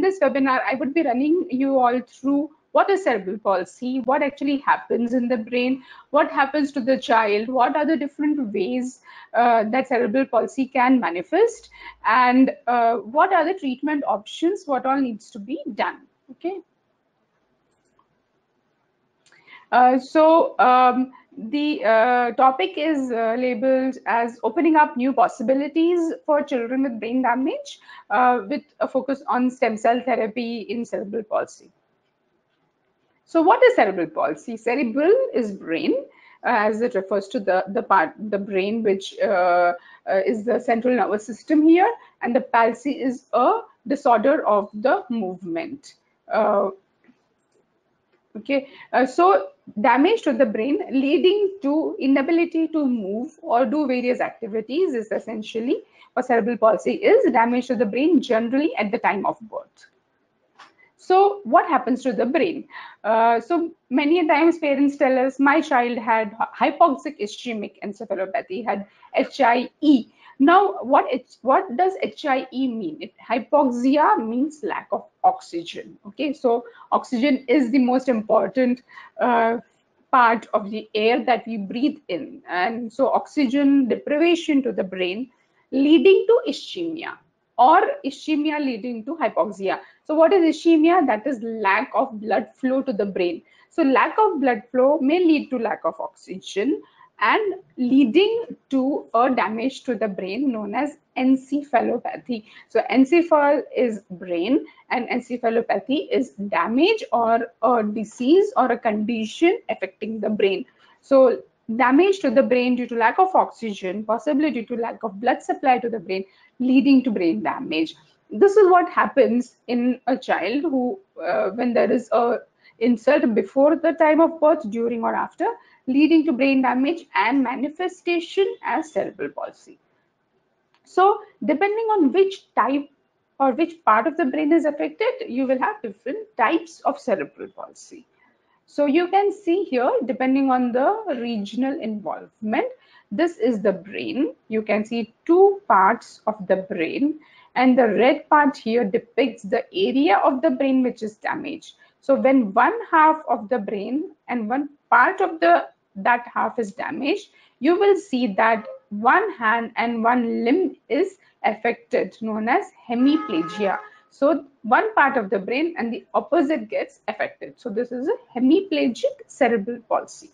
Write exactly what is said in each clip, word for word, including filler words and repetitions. in this webinar, I would be running you all through what is cerebral palsy, what actually happens in the brain, what happens to the child, what are the different ways uh, that cerebral palsy can manifest, and uh, what are the treatment options, what all needs to be done. Okay. Uh, so um, the uh, topic is uh, labeled as opening up new possibilities for children with brain damage, uh, with a focus on stem cell therapy in cerebral palsy. So what is cerebral palsy? Cerebral is brain, uh, as it refers to the, the part, the brain, which uh, uh, is the central nervous system here, and the palsy is a disorder of the movement. Uh, Okay, uh, so damage to the brain leading to inability to move or do various activities is essentially what cerebral palsy is, damage to the brain generally at the time of birth. So what happens to the brain? Uh, so many times parents tell us, my child had hypoxic ischemic encephalopathy, had H I E. Now, what, it's, what does H I E mean? It, hypoxia means lack of oxygen. Okay, so oxygen is the most important uh, part of the air that we breathe in. And so oxygen deprivation to the brain leading to ischemia, or ischemia leading to hypoxia. So what is ischemia? That is lack of blood flow to the brain. So lack of blood flow may lead to lack of oxygen, and leading to a damage to the brain known as encephalopathy. So encephal is brain, and encephalopathy is damage or a disease or a condition affecting the brain. So damage to the brain due to lack of oxygen, possibly due to lack of blood supply to the brain, leading to brain damage. This is what happens in a child who, uh, when there is a insult before the time of birth, during or after, leading to brain damage and manifestation as cerebral palsy. So depending on which type or which part of the brain is affected, you will have different types of cerebral palsy. So you can see here, depending on the regional involvement, this is the brain. You can see two parts of the brain, and the red part here depicts the area of the brain which is damaged. So when one half of the brain and one part of the that half is damaged, you will see that one hand and one limb is affected, known as hemiplegia. So one part of the brain and the opposite gets affected. So this is a hemiplegic cerebral palsy.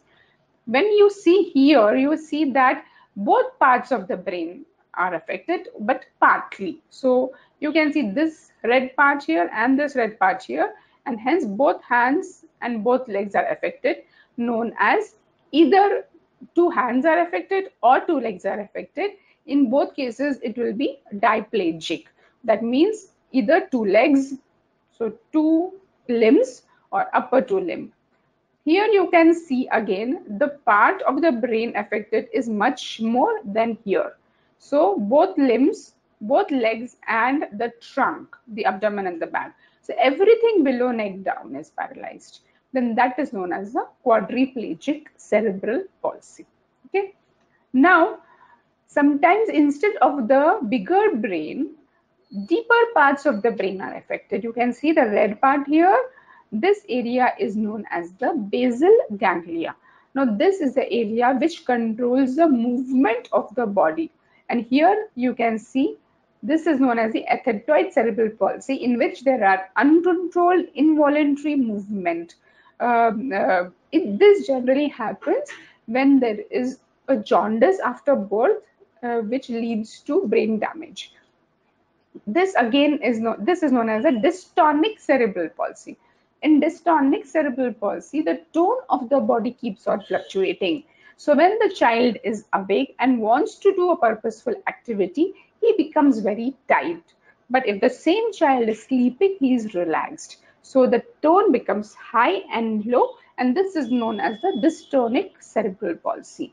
When you see here, you see that both parts of the brain are affected, but partly. So you can see this red part here and this red part here, and hence both hands and both legs are affected, known as either two hands are affected or two legs are affected. In both cases, it will be diplegic. That means either two legs, so two limbs, or upper two limb. Here you can see again, the part of the brain affected is much more than here. So both limbs, both legs, and the trunk, the abdomen and the back. So everything below neck down is paralyzed. Then that is known as a quadriplegic cerebral palsy. Okay. Now, sometimes instead of the bigger brain, deeper parts of the brain are affected. You can see the red part here. This area is known as the basal ganglia. Now, this is the area which controls the movement of the body. And here you can see this is known as the athetoid cerebral palsy, in which there are uncontrolled involuntary movement. Um, uh, it, this generally happens when there is a jaundice after birth, uh, which leads to brain damage. This again is no, this is known as a dystonic cerebral palsy. In dystonic cerebral palsy, the tone of the body keeps on fluctuating. So when the child is awake and wants to do a purposeful activity, he becomes very tight. But if the same child is sleeping, he is relaxed. So the tone becomes high and low, and this is known as the dystonic cerebral palsy.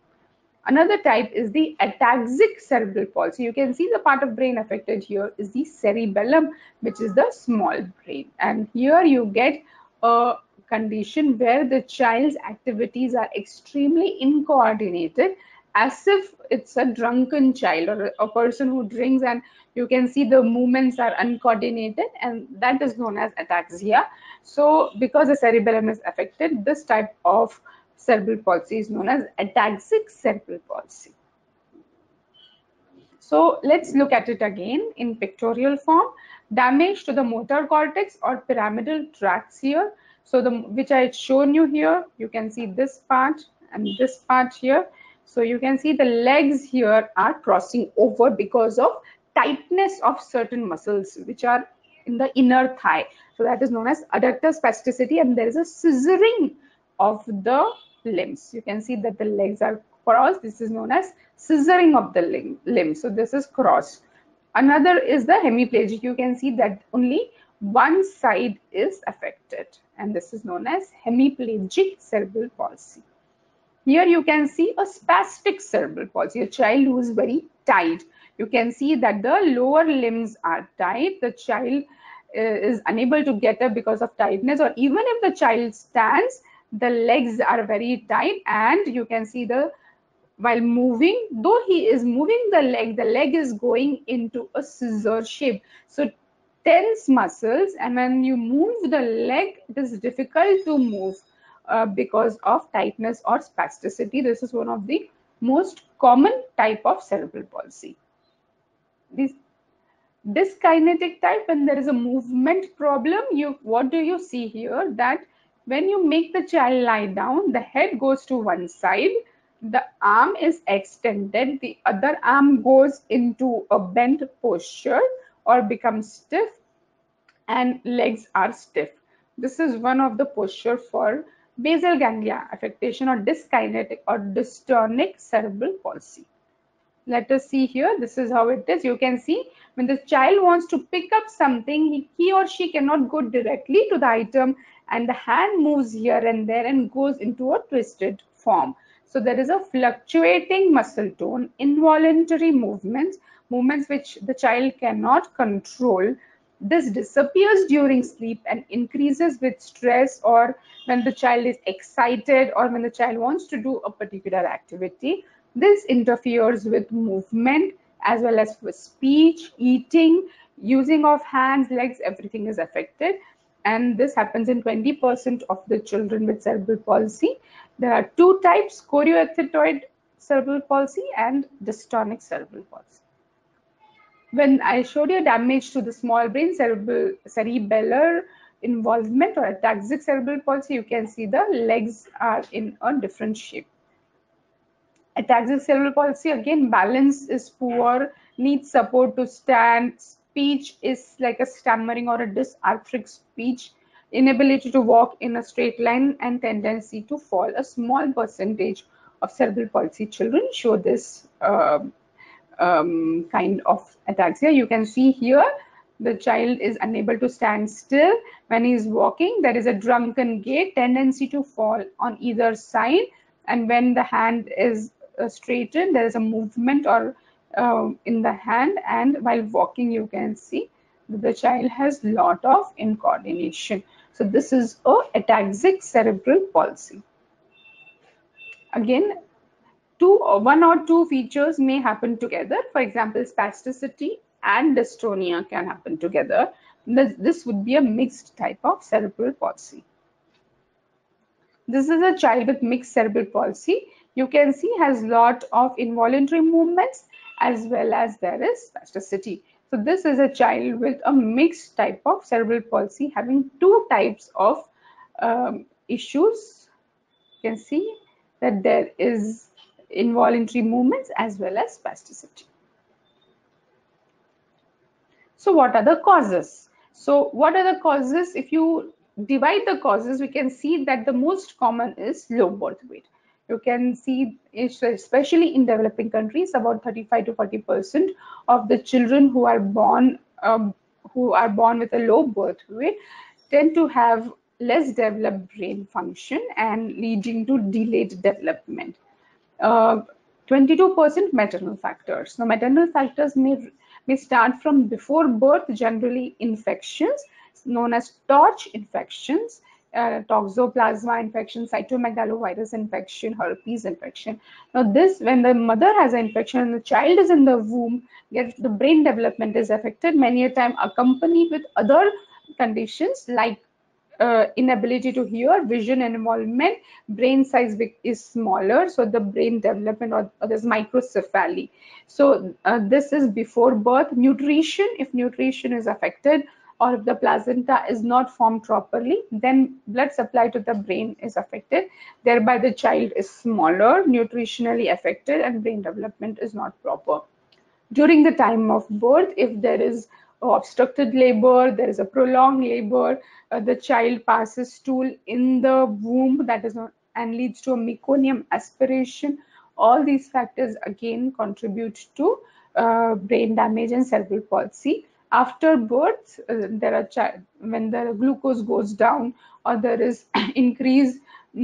Another type is the ataxic cerebral palsy. You can see the part of brain affected here is the cerebellum, which is the small brain. And here you get a condition where the child's activities are extremely incoordinated as if it's a drunken child or a person who drinks, and you can see the movements are uncoordinated, and that is known as ataxia. So because the cerebellum is affected, this type of cerebral palsy is known as ataxic cerebral palsy. So let's look at it again in pictorial form. Damage to the motor cortex or pyramidal tracts here. So the which I had shown you here, you can see this part and this part here. So you can see the legs here are crossing over because of tightness of certain muscles which are in the inner thigh. So that is known as adductor spasticity, and there is a scissoring of the limbs. You can see that the legs are crossed. This is known as scissoring of the limb. limb. So this is crossed. Another is the hemiplegic. You can see that only one side is affected, and this is known as hemiplegic cerebral palsy. Here you can see a spastic cerebral palsy, a child who is very tight. You can see that the lower limbs are tight. The child is unable to get up because of tightness, or even if the child stands, the legs are very tight, and you can see the while moving, though he is moving the leg, the leg is going into a scissor shape. So tense muscles, and when you move the leg, it is difficult to move uh, because of tightness or spasticity. This is one of the most common type of cerebral palsy. This dyskinetic type, when there is a movement problem, you what do you see here? That when you make the child lie down, the head goes to one side, the arm is extended, the other arm goes into a bent posture or becomes stiff, and legs are stiff. This is one of the posture for basal ganglia affectation or dyskinetic or dystonic cerebral palsy. Let us see here. This is how it is. You can see when the child wants to pick up something, he or she cannot go directly to the item, and the hand moves here and there and goes into a twisted form. So there is a fluctuating muscle tone, involuntary movements, movements which the child cannot control. This disappears during sleep and increases with stress, or when the child is excited, or when the child wants to do a particular activity. This interferes with movement as well as with speech, eating, using of hands, legs, everything is affected. And this happens in twenty percent of the children with cerebral palsy. There are two types, choreoathetoid cerebral palsy and dystonic cerebral palsy. When I showed you damage to the small brain, cerebral, cerebellar involvement or ataxic cerebral palsy, you can see the legs are in a different shape. Ataxic cerebral palsy, again, balance is poor, needs support to stand. Speech is like a stammering or a dysarthric speech, inability to walk in a straight line, and tendency to fall. A small percentage of cerebral palsy children show this uh, um, kind of ataxia. You can see here the child is unable to stand still. When he is walking, there is a drunken gait, tendency to fall on either side. And when the hand is uh, straightened, there is a movement or uh, in the hand. And while walking, you can see that the child has lot of incoordination. So this is a ataxic cerebral palsy. Again, two or one or two features may happen together. For example, spasticity and dystonia can happen together. This, this would be a mixed type of cerebral palsy. This is a child with mixed cerebral palsy. You can see has lot of involuntary movements as well as there is spasticity. So this is a child with a mixed type of cerebral palsy having two types of um, issues. You can see that there is involuntary movements as well as spasticity. So what are the causes? So what are the causes? If you divide the causes, we can see that the most common is low birth weight. You can see, especially in developing countries, about thirty-five to forty percent of the children who are born um, who are born with a low birth weight tend to have less developed brain function and leading to delayed development. twenty-two percent uh, maternal factors. Now, maternal factors may may start from before birth, generally infections known as torch infections, uh, toxoplasma infection, cytomegalovirus infection, herpes infection. Now this, when the mother has an infection and the child is in the womb, gets, the brain development is affected, many a time accompanied with other conditions like uh, inability to hear, vision involvement, brain size is smaller, so the brain development or, or there's microcephaly. So uh, this is before birth. Nutrition, if nutrition is affected, or if the placenta is not formed properly, then blood supply to the brain is affected. Thereby, the child is smaller, nutritionally affected, and brain development is not proper. During the time of birth, if there is obstructed labor, there is a prolonged labor, uh, the child passes stool in the womb, that is not, and leads to a meconium aspiration. All these factors again contribute to uh, brain damage and cerebral palsy. After birth, uh, there are child, when the glucose goes down or there is increased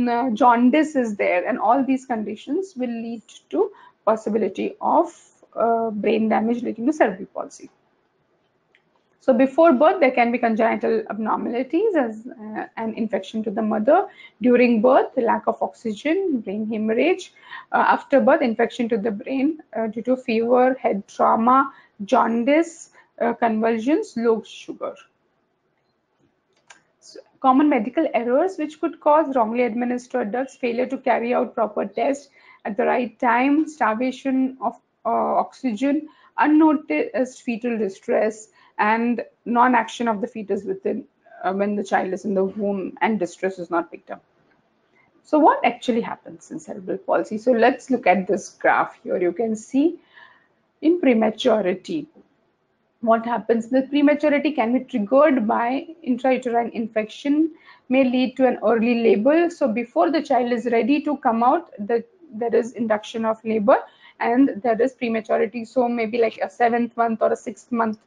uh, jaundice is there, and all these conditions will lead to possibility of uh, brain damage leading to cerebral palsy. So before birth, there can be congenital abnormalities as uh, an infection to the mother. During birth, the lack of oxygen, brain hemorrhage. Uh, after birth, infection to the brain uh, due to fever, head trauma, jaundice, Uh, convulsions, low sugar. So, common medical errors which could cause wrongly administered drugs, failure to carry out proper tests at the right time, starvation of uh, oxygen, unnoticed fetal distress, and non-action of the fetus within uh, when the child is in the womb and distress is not picked up. So what actually happens in cerebral palsy? So let's look at this graph here. You can see in prematurity, what happens? The prematurity can be triggered by intrauterine infection, may lead to an early labor. So before the child is ready to come out, the, there is induction of labor and there is prematurity. So maybe like a seventh month or a sixth month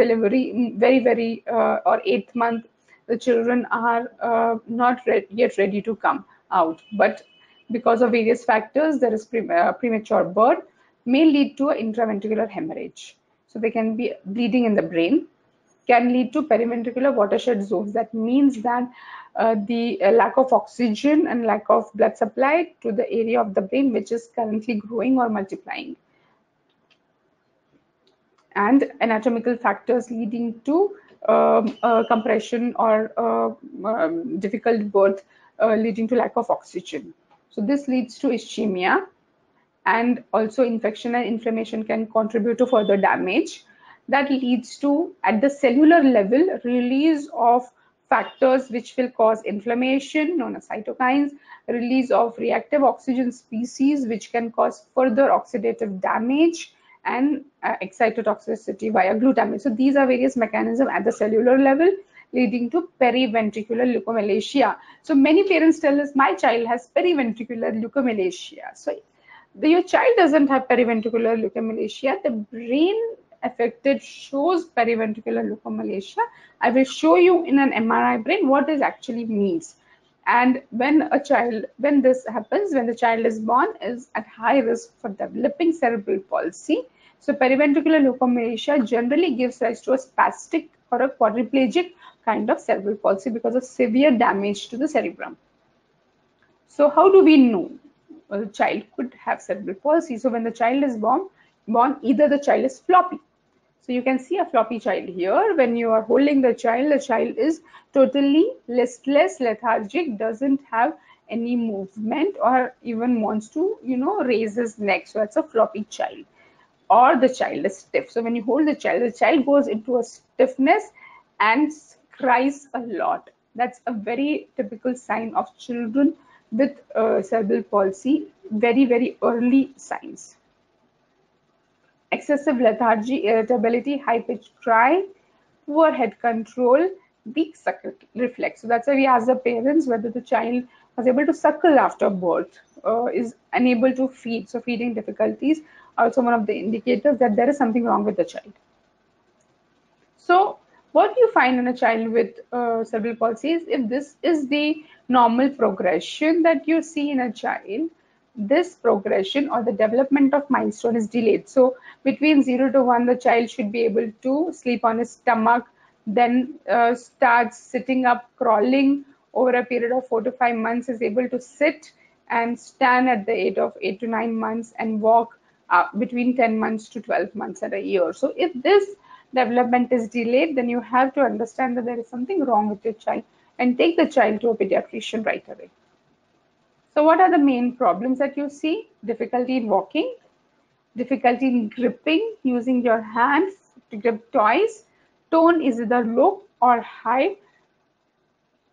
delivery, very, very, uh, or eighth month, the children are uh, not re- yet ready to come out. But because of various factors, there is pre- uh, premature birth, may lead to an intraventricular hemorrhage. So they can be bleeding in the brain, can lead to periventricular watershed zones. That means that uh, the uh, lack of oxygen and lack of blood supply to the area of the brain which is currently growing or multiplying. And anatomical factors leading to um, uh, compression or uh, um, difficult birth uh, leading to lack of oxygen. So this leads to ischemia. And also infection and inflammation can contribute to further damage. That leads to, at the cellular level, release of factors which will cause inflammation, known as cytokines, release of reactive oxygen species which can cause further oxidative damage, and uh, excitotoxicity via glutamate. So these are various mechanisms at the cellular level leading to periventricular leukomalacia. So many parents tell us, my child has periventricular leukomalacia. So The, your child doesn't have periventricular leukomalacia. The brain affected shows periventricular leukomalacia. I will show you in an M R I brain what this actually means. And when a child, when this happens, when the child is born, is at high risk for developing cerebral palsy. So periventricular leukomalacia generally gives rise to a spastic or a quadriplegic kind of cerebral palsy because of severe damage to the cerebrum. So how do we know the child could have cerebral palsy? So when the child is born, born, either the child is floppy. So you can see a floppy child here. When you are holding the child, the child is totally listless, lethargic, doesn't have any movement or even wants to, you know, raise his neck. So that's a floppy child. Or the child is stiff. So when you hold the child, the child goes into a stiffness and cries a lot. That's a very typical sign of children with uh, cerebral palsy, very, very early signs. Excessive lethargy, irritability, high-pitched cry, poor head control, weak suckle reflex. So that's why we ask the parents whether the child was able to suckle after birth, uh, is unable to feed. So feeding difficulties are also one of the indicators that there is something wrong with the child. So what you find in a child with uh, cerebral palsy is, if this is the normal progression that you see in a child, this progression or the development of milestone is delayed. So between zero to one, the child should be able to sleep on his stomach, then uh, starts sitting up, crawling, over a period of four to five months is able to sit and stand at the age of eight to nine months and walk uh, between ten months to twelve months at a year. So if this development is delayed, then you have to understand that there is something wrong with your child and take the child to a pediatrician right away. So what are the main problems that you see? Difficulty in walking, difficulty in gripping, using your hands to grip toys. Tone is either low or high.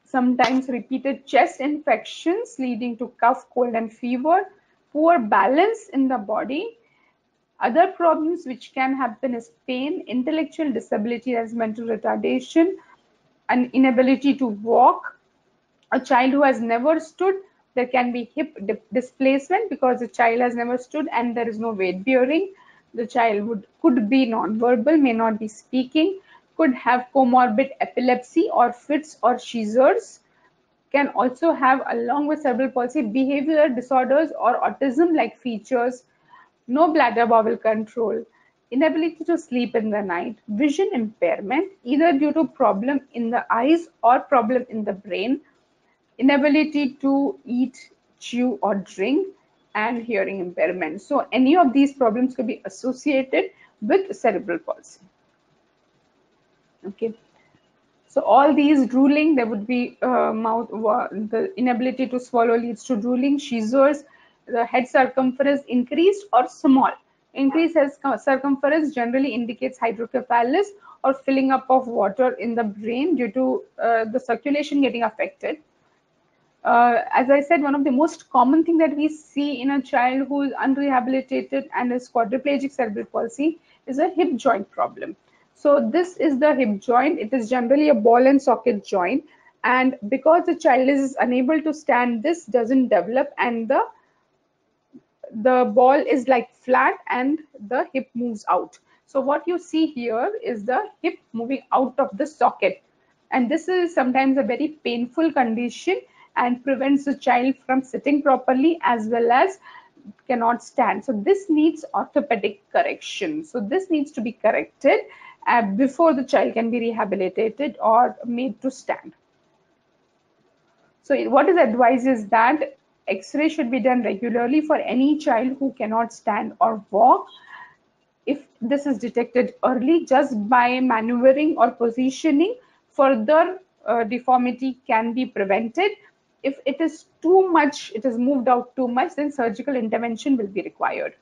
Sometimes repeated chest infections leading to cough, cold, and fever. Poor balance in the body. Other problems which can happen is pain, intellectual disability as mental retardation, an inability to walk. A child who has never stood, there can be hip displacement because the child has never stood and there is no weight bearing. The child would, could be nonverbal, may not be speaking, could have comorbid epilepsy or fits or seizures, can also have, along with cerebral palsy, behavioral disorders or autism-like features, no bladder bowel control, inability to sleep in the night, vision impairment, either due to problem in the eyes or problem in the brain, inability to eat, chew, or drink, and hearing impairment. So any of these problems could be associated with cerebral palsy. Okay, so all these drooling, there would be uh, mouth, the inability to swallow leads to drooling, seizures. The head circumference increased or small. Increased head circumference generally indicates hydrocephalus or filling up of water in the brain due to uh, the circulation getting affected. Uh, as I said, one of the most common thing that we see in a child who is unrehabilitated and is quadriplegic cerebral palsy is a hip joint problem. So this is the hip joint. It is generally a ball and socket joint. And because the child is unable to stand, this doesn't develop and the the ball is like flat and the hip moves out. So what you see here is the hip moving out of the socket, and this is sometimes a very painful condition and prevents the child from sitting properly as well as cannot stand. So this needs orthopedic correction. So this needs to be corrected uh, before the child can be rehabilitated or made to stand. So what is advised is that X-ray should be done regularly for any child who cannot stand or walk. If this is detected early, just by maneuvering or positioning, further uh, deformity can be prevented. If it is too much, it is moved out too much, then surgical intervention will be required.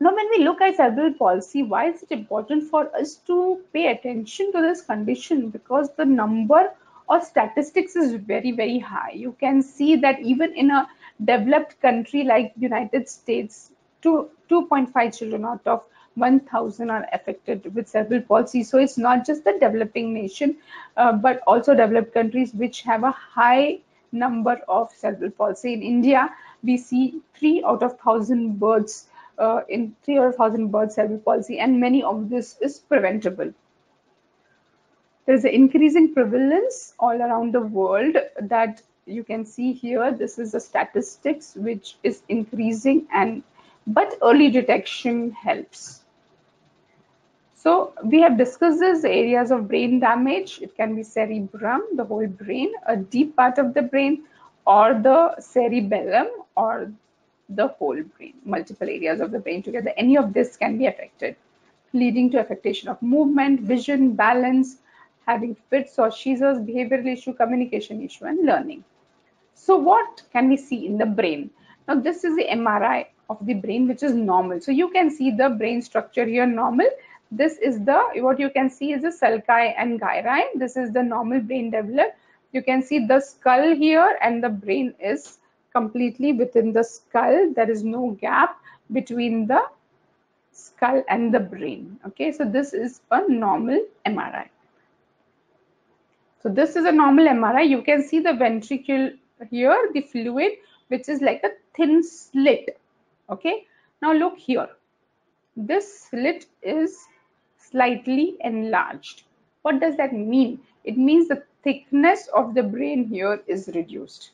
Now, when we look at cerebral palsy, why is it important for us to pay attention to this condition? Because the number or statistics is very, very high. You can see that even in a developed country like United States, two point five children out of one thousand are affected with cerebral palsy. So it's not just the developing nation, uh, but also developed countries which have a high number of cerebral palsy. In India, we see three out of thousand births uh, in three or thousand births cerebral palsy, and many of this is preventable. There is an increasing prevalence all around the world that you can see here. This is the statistics which is increasing, and but early detection helps. So we have discussed this areas of brain damage. It can be cerebrum, the whole brain, a deep part of the brain, or the cerebellum, or the whole brain, multiple areas of the brain together. Any of this can be affected, leading to affectation of movement, vision, balance, having fits or seizures, behavioral issue, communication issue, and learning. So what can we see in the brain? Now, this is the M R I of the brain, which is normal. So you can see the brain structure here, normal. This is the, what you can see is the sulci and gyri. This is the normal brain developed. You can see the skull here, and the brain is completely within the skull. There is no gap between the skull and the brain. Okay, so this is a normal M R I. So this is a normal M R I. You can see the ventricle here, the fluid, which is like a thin slit. Okay, now look here. This slit is slightly enlarged. What does that mean? It means the thickness of the brain here is reduced.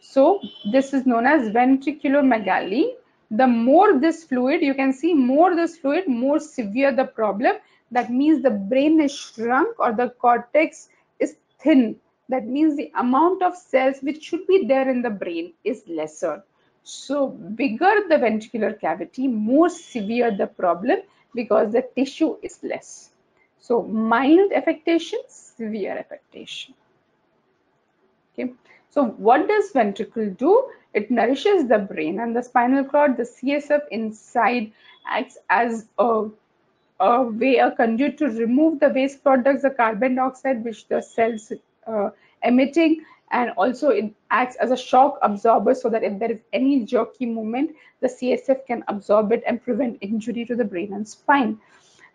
So this is known as ventriculomegaly. The more this fluid, you can see more this fluid, more severe the problem. That means the brain is shrunk or the cortex is thin That means the amount of cells which should be there in the brain is lesser. So bigger the ventricular cavity, more severe the problem because the tissue is less. So mild affectation, severe affectation. Okay. So what does ventricle do? It nourishes the brain and the spinal cord. The C S F inside acts as a, a way, a conduit to remove the waste products, the carbon dioxide which the cells uh, emitting, and also it acts as a shock absorber so that if there is any jerky movement, the C S F can absorb it and prevent injury to the brain and spine.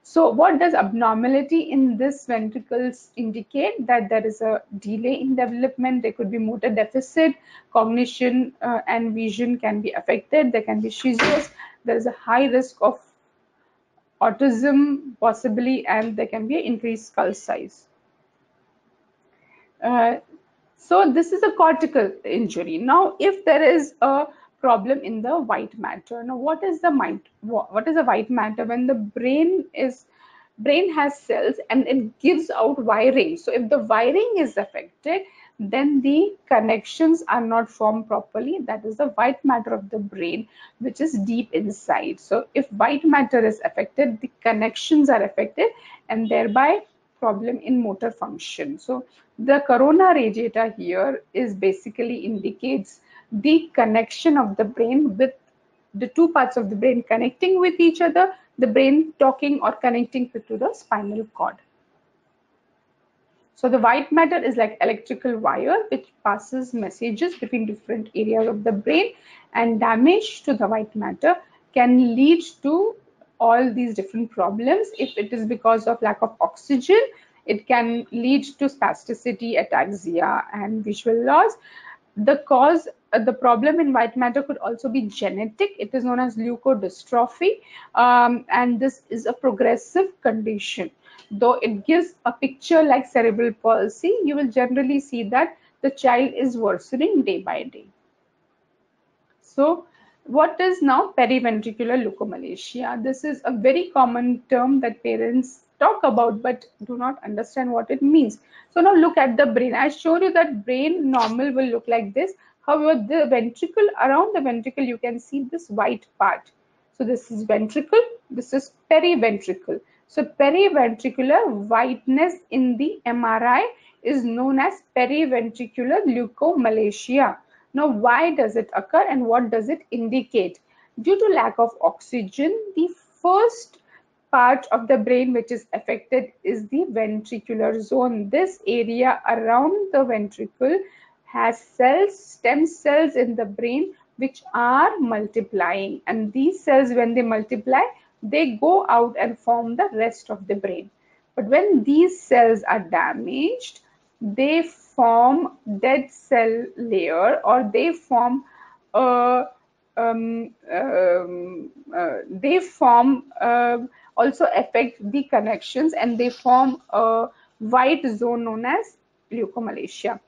So what does abnormality in this ventricles indicate? That there is a delay in development, there could be motor deficit, cognition uh, and vision can be affected, there can be seizures, there is a high risk of autism possibly, and there can be an increased skull size. Uh, so this is a cortical injury. Now if there is a problem in the white matter. Now, what is the mind? What is the white matter? When the brain is, brain has cells and it gives out wiring. So if the wiring is affected, then the connections are not formed properly. That is the white matter of the brain, which is deep inside. So if white matter is affected, the connections are affected, and thereby problem in motor function. So the corona radiata here is basically indicates the connection of the brain with the two parts of the brain connecting with each other, the brain talking or connecting to the spinal cord. So the white matter is like electrical wire which passes messages between different areas of the brain, and damage to the white matter can lead to all these different problems. If it is because of lack of oxygen, it can lead to spasticity, ataxia, and visual loss. The cause, uh, the problem in white matter could also be genetic. It is known as leukodystrophy, um, and this is a progressive condition. Though it gives a picture like cerebral palsy, you will generally see that the child is worsening day by day. So what is now periventricular leukomalacia? This is a very common term that parents talk about but do not understand what it means. So now look at the brain. I showed you that brain normal will look like this. However, the ventricle, around the ventricle you can see this white part. So this is ventricle, this is periventricle. So periventricular whiteness in the M R I is known as periventricular leukomalacia. Now why does it occur and what does it indicate? Due to lack of oxygen, the first part of the brain which is affected is the ventricular zone. This area around the ventricle has cells, stem cells in the brain which are multiplying, and these cells when they multiply they go out and form the rest of the brain. But when these cells are damaged, they form dead cell layer, or they form a um, um, uh, they form uh, also affect the connections, and they form a white zone known as leukomalacia.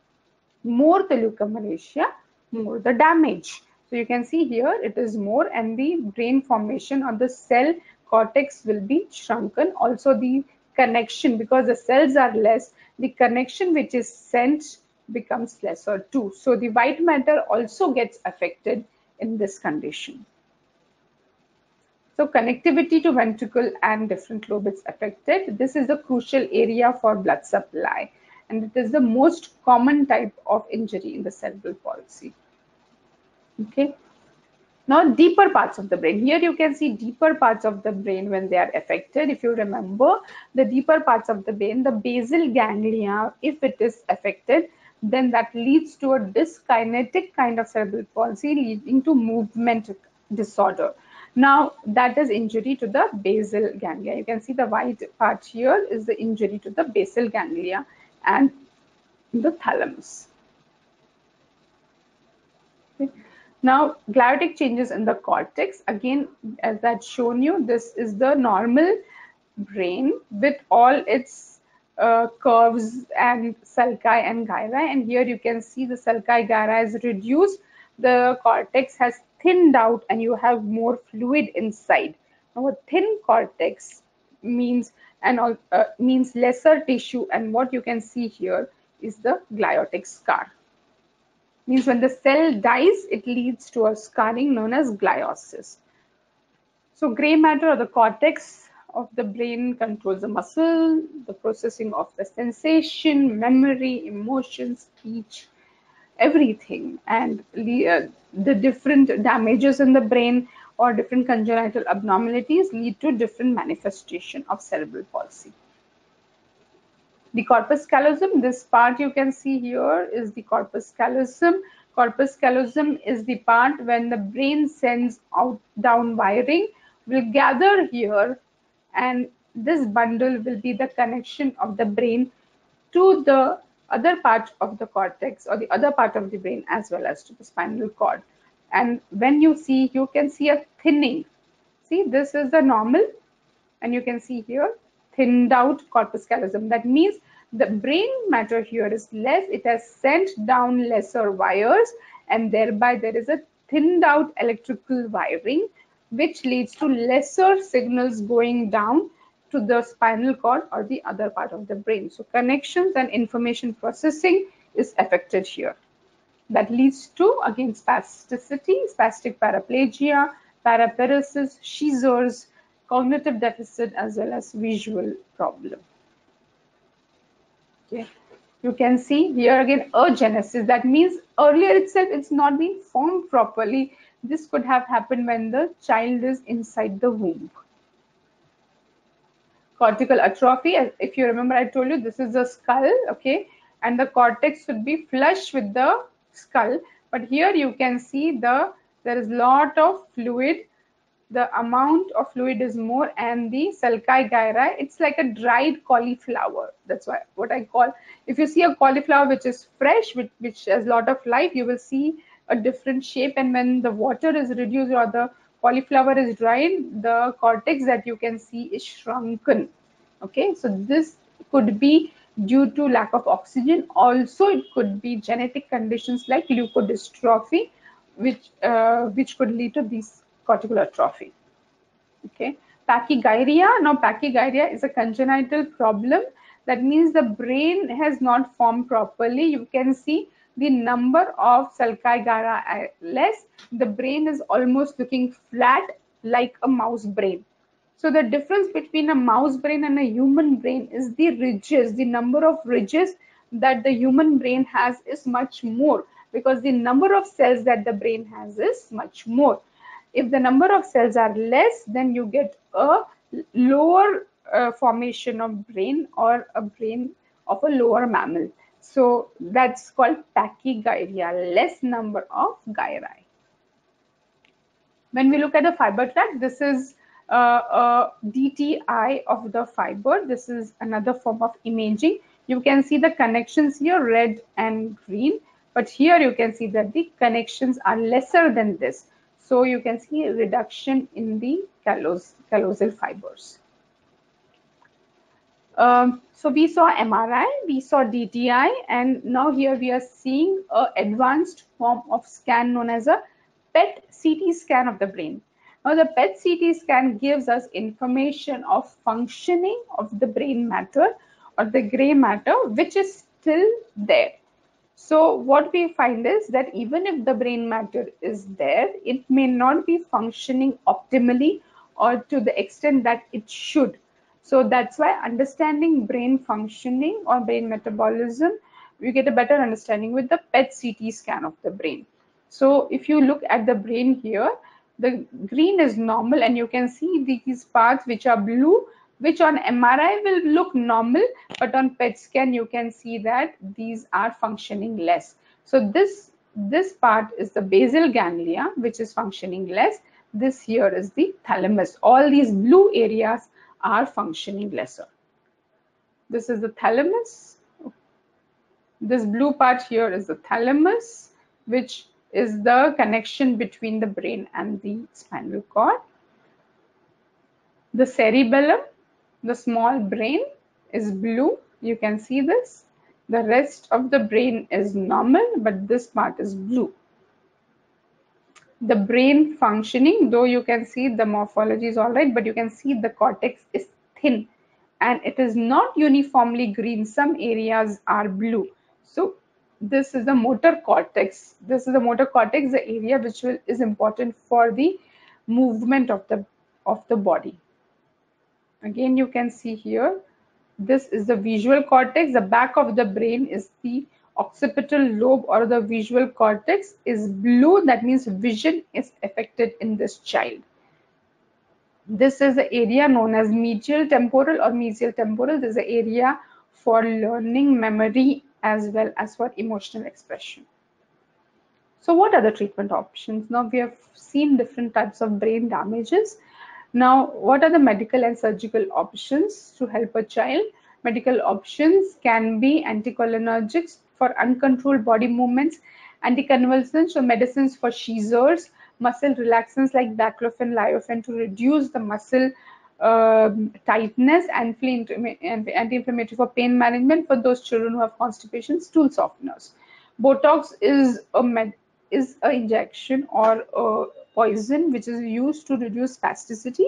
More the leukomalacia, more the damage. So you can see here it is more, and the brain formation or the cell cortex will be shrunken. Also the connection, because the cells are less, the connection which is sent becomes lesser too. So the white matter also gets affected in this condition. So connectivity to ventricle and different lobe is affected. This is the crucial area for blood supply, and it is the most common type of injury in the cerebral palsy. Okay. Now deeper parts of the brain. Here you can see deeper parts of the brain when they are affected. If you remember the deeper parts of the brain, the basal ganglia, if it is affected, then that leads to a dyskinetic kind of cerebral palsy leading to movement disorder. Now that is injury to the basal ganglia. You can see the white part here is the injury to the basal ganglia and the thalamus. Okay. Now gliotic changes in the cortex. Again, as I've shown you, this is the normal brain with all its Uh, curves and sulci and gyri, and here you can see the sulci gyri is reduced, the cortex has thinned out, and you have more fluid inside. Now a thin cortex means and all uh, means lesser tissue, and what you can see here is the gliotic scar. Means when the cell dies, it leads to a scarring known as gliosis. So gray matter or the cortex of the brain controls the muscle, the processing of the sensation, memory, emotion, speech, everything. And the, uh, the different damages in the brain or different congenital abnormalities lead to different manifestation of cerebral palsy. The corpus callosum, this part you can see here is the corpus callosum. Corpus callosum is the part when the brain sends out down wiring, will gather here, and this bundle will be the connection of the brain to the other part of the cortex or the other part of the brain as well as to the spinal cord. And when you see, you can see a thinning. See, this is the normal, and you can see here thinned out corpus callosum. That means the brain matter here is less. It has sent down lesser wires, and thereby there is a thinned out electrical wiring, which leads to lesser signals going down to the spinal cord or the other part of the brain. So connections and information processing is affected here. That leads to, again, spasticity, spastic paraplegia, paraparesis, seizures, cognitive deficit, as well as visual problem. Okay. You can see here again agenesis. That means earlier itself it's not being formed properly. This could have happened when the child is inside the womb. Cortical atrophy, if you remember, I told you this is the skull, okay, and the cortex should be flush with the skull. But here you can see the there is lot of fluid. The amount of fluid is more, and the sulci gyri, it's like a dried cauliflower. That's why what I call, if you see a cauliflower which is fresh, which, which has a lot of life, you will see a different shape. And when the water is reduced or the cauliflower is dried, the cortex that you can see is shrunken. Okay, so this could be due to lack of oxygen. Also, it could be genetic conditions like leukodystrophy, which, uh, which could lead to these cortical atrophy. Okay, pachygyria. Now, pachygyria is a congenital problem. That means the brain has not formed properly. You can see the number of sulci gyri are less. The brain is almost looking flat like a mouse brain. So the difference between a mouse brain and a human brain is the ridges. The number of ridges that the human brain has is much more because the number of cells that the brain has is much more. If the number of cells are less, then you get a lower uh, formation of brain or a brain of a lower mammal. So that's called pachygyria, less number of gyri. When we look at the fiber tract, this is uh, a D T I of the fiber. This is another form of imaging. You can see the connections here, red and green. But here you can see that the connections are lesser than this. So you can see a reduction in the callos, callosal fibers. Um, so we saw M R I, we saw D T I, and now here we are seeing an advanced form of scan known as a P E T C T scan of the brain. Now the P E T C T scan gives us information of functioning of the brain matter or the gray matter, which is still there. So what we find is that even if the brain matter is there, it may not be functioning optimally or to the extent that it should. So that's why understanding brain functioning or brain metabolism, we get a better understanding with the P E T C T scan of the brain. So if you look at the brain here, the green is normal, and you can see these parts which are blue, which on M R I will look normal, but on P E T scan, you can see that these are functioning less. So this, this part is the basal ganglia, which is functioning less. This here is the thalamus. All these blue areas are functioning lesser. This is the thalamus. This blue part here is the thalamus, which is the connection between the brain and the spinal cord. The cerebellum, the small brain, is blue. You can see this. The rest of the brain is normal, but this part is blue. The brain functioning, though you can see the morphology is all right, but you can see the cortex is thin and it is not uniformly green. Some areas are blue. So this is the motor cortex. This is the motor cortex, the area which will, is important for the movement of the of the body. Again, you can see here, this is the visual cortex. The back of the brain is the occipital lobe or the visual cortex is blue. That means vision is affected in this child. This is the area known as medial temporal or mesial temporal. This is the area for learning, memory, as well as for emotional expression. So what are the treatment options? Now we have seen different types of brain damages. Now what are the medical and surgical options to help a child? Medical options can be anticholinergics for uncontrolled body movements, anticonvulsants or medicines for seizures, muscle relaxants like baclofen, lyofen to reduce the muscle uh, tightness, and anti-inflammatory for pain management for stool children who have constipation, stool softeners. Botox is a med is an injection or a poison which is used to reduce spasticity.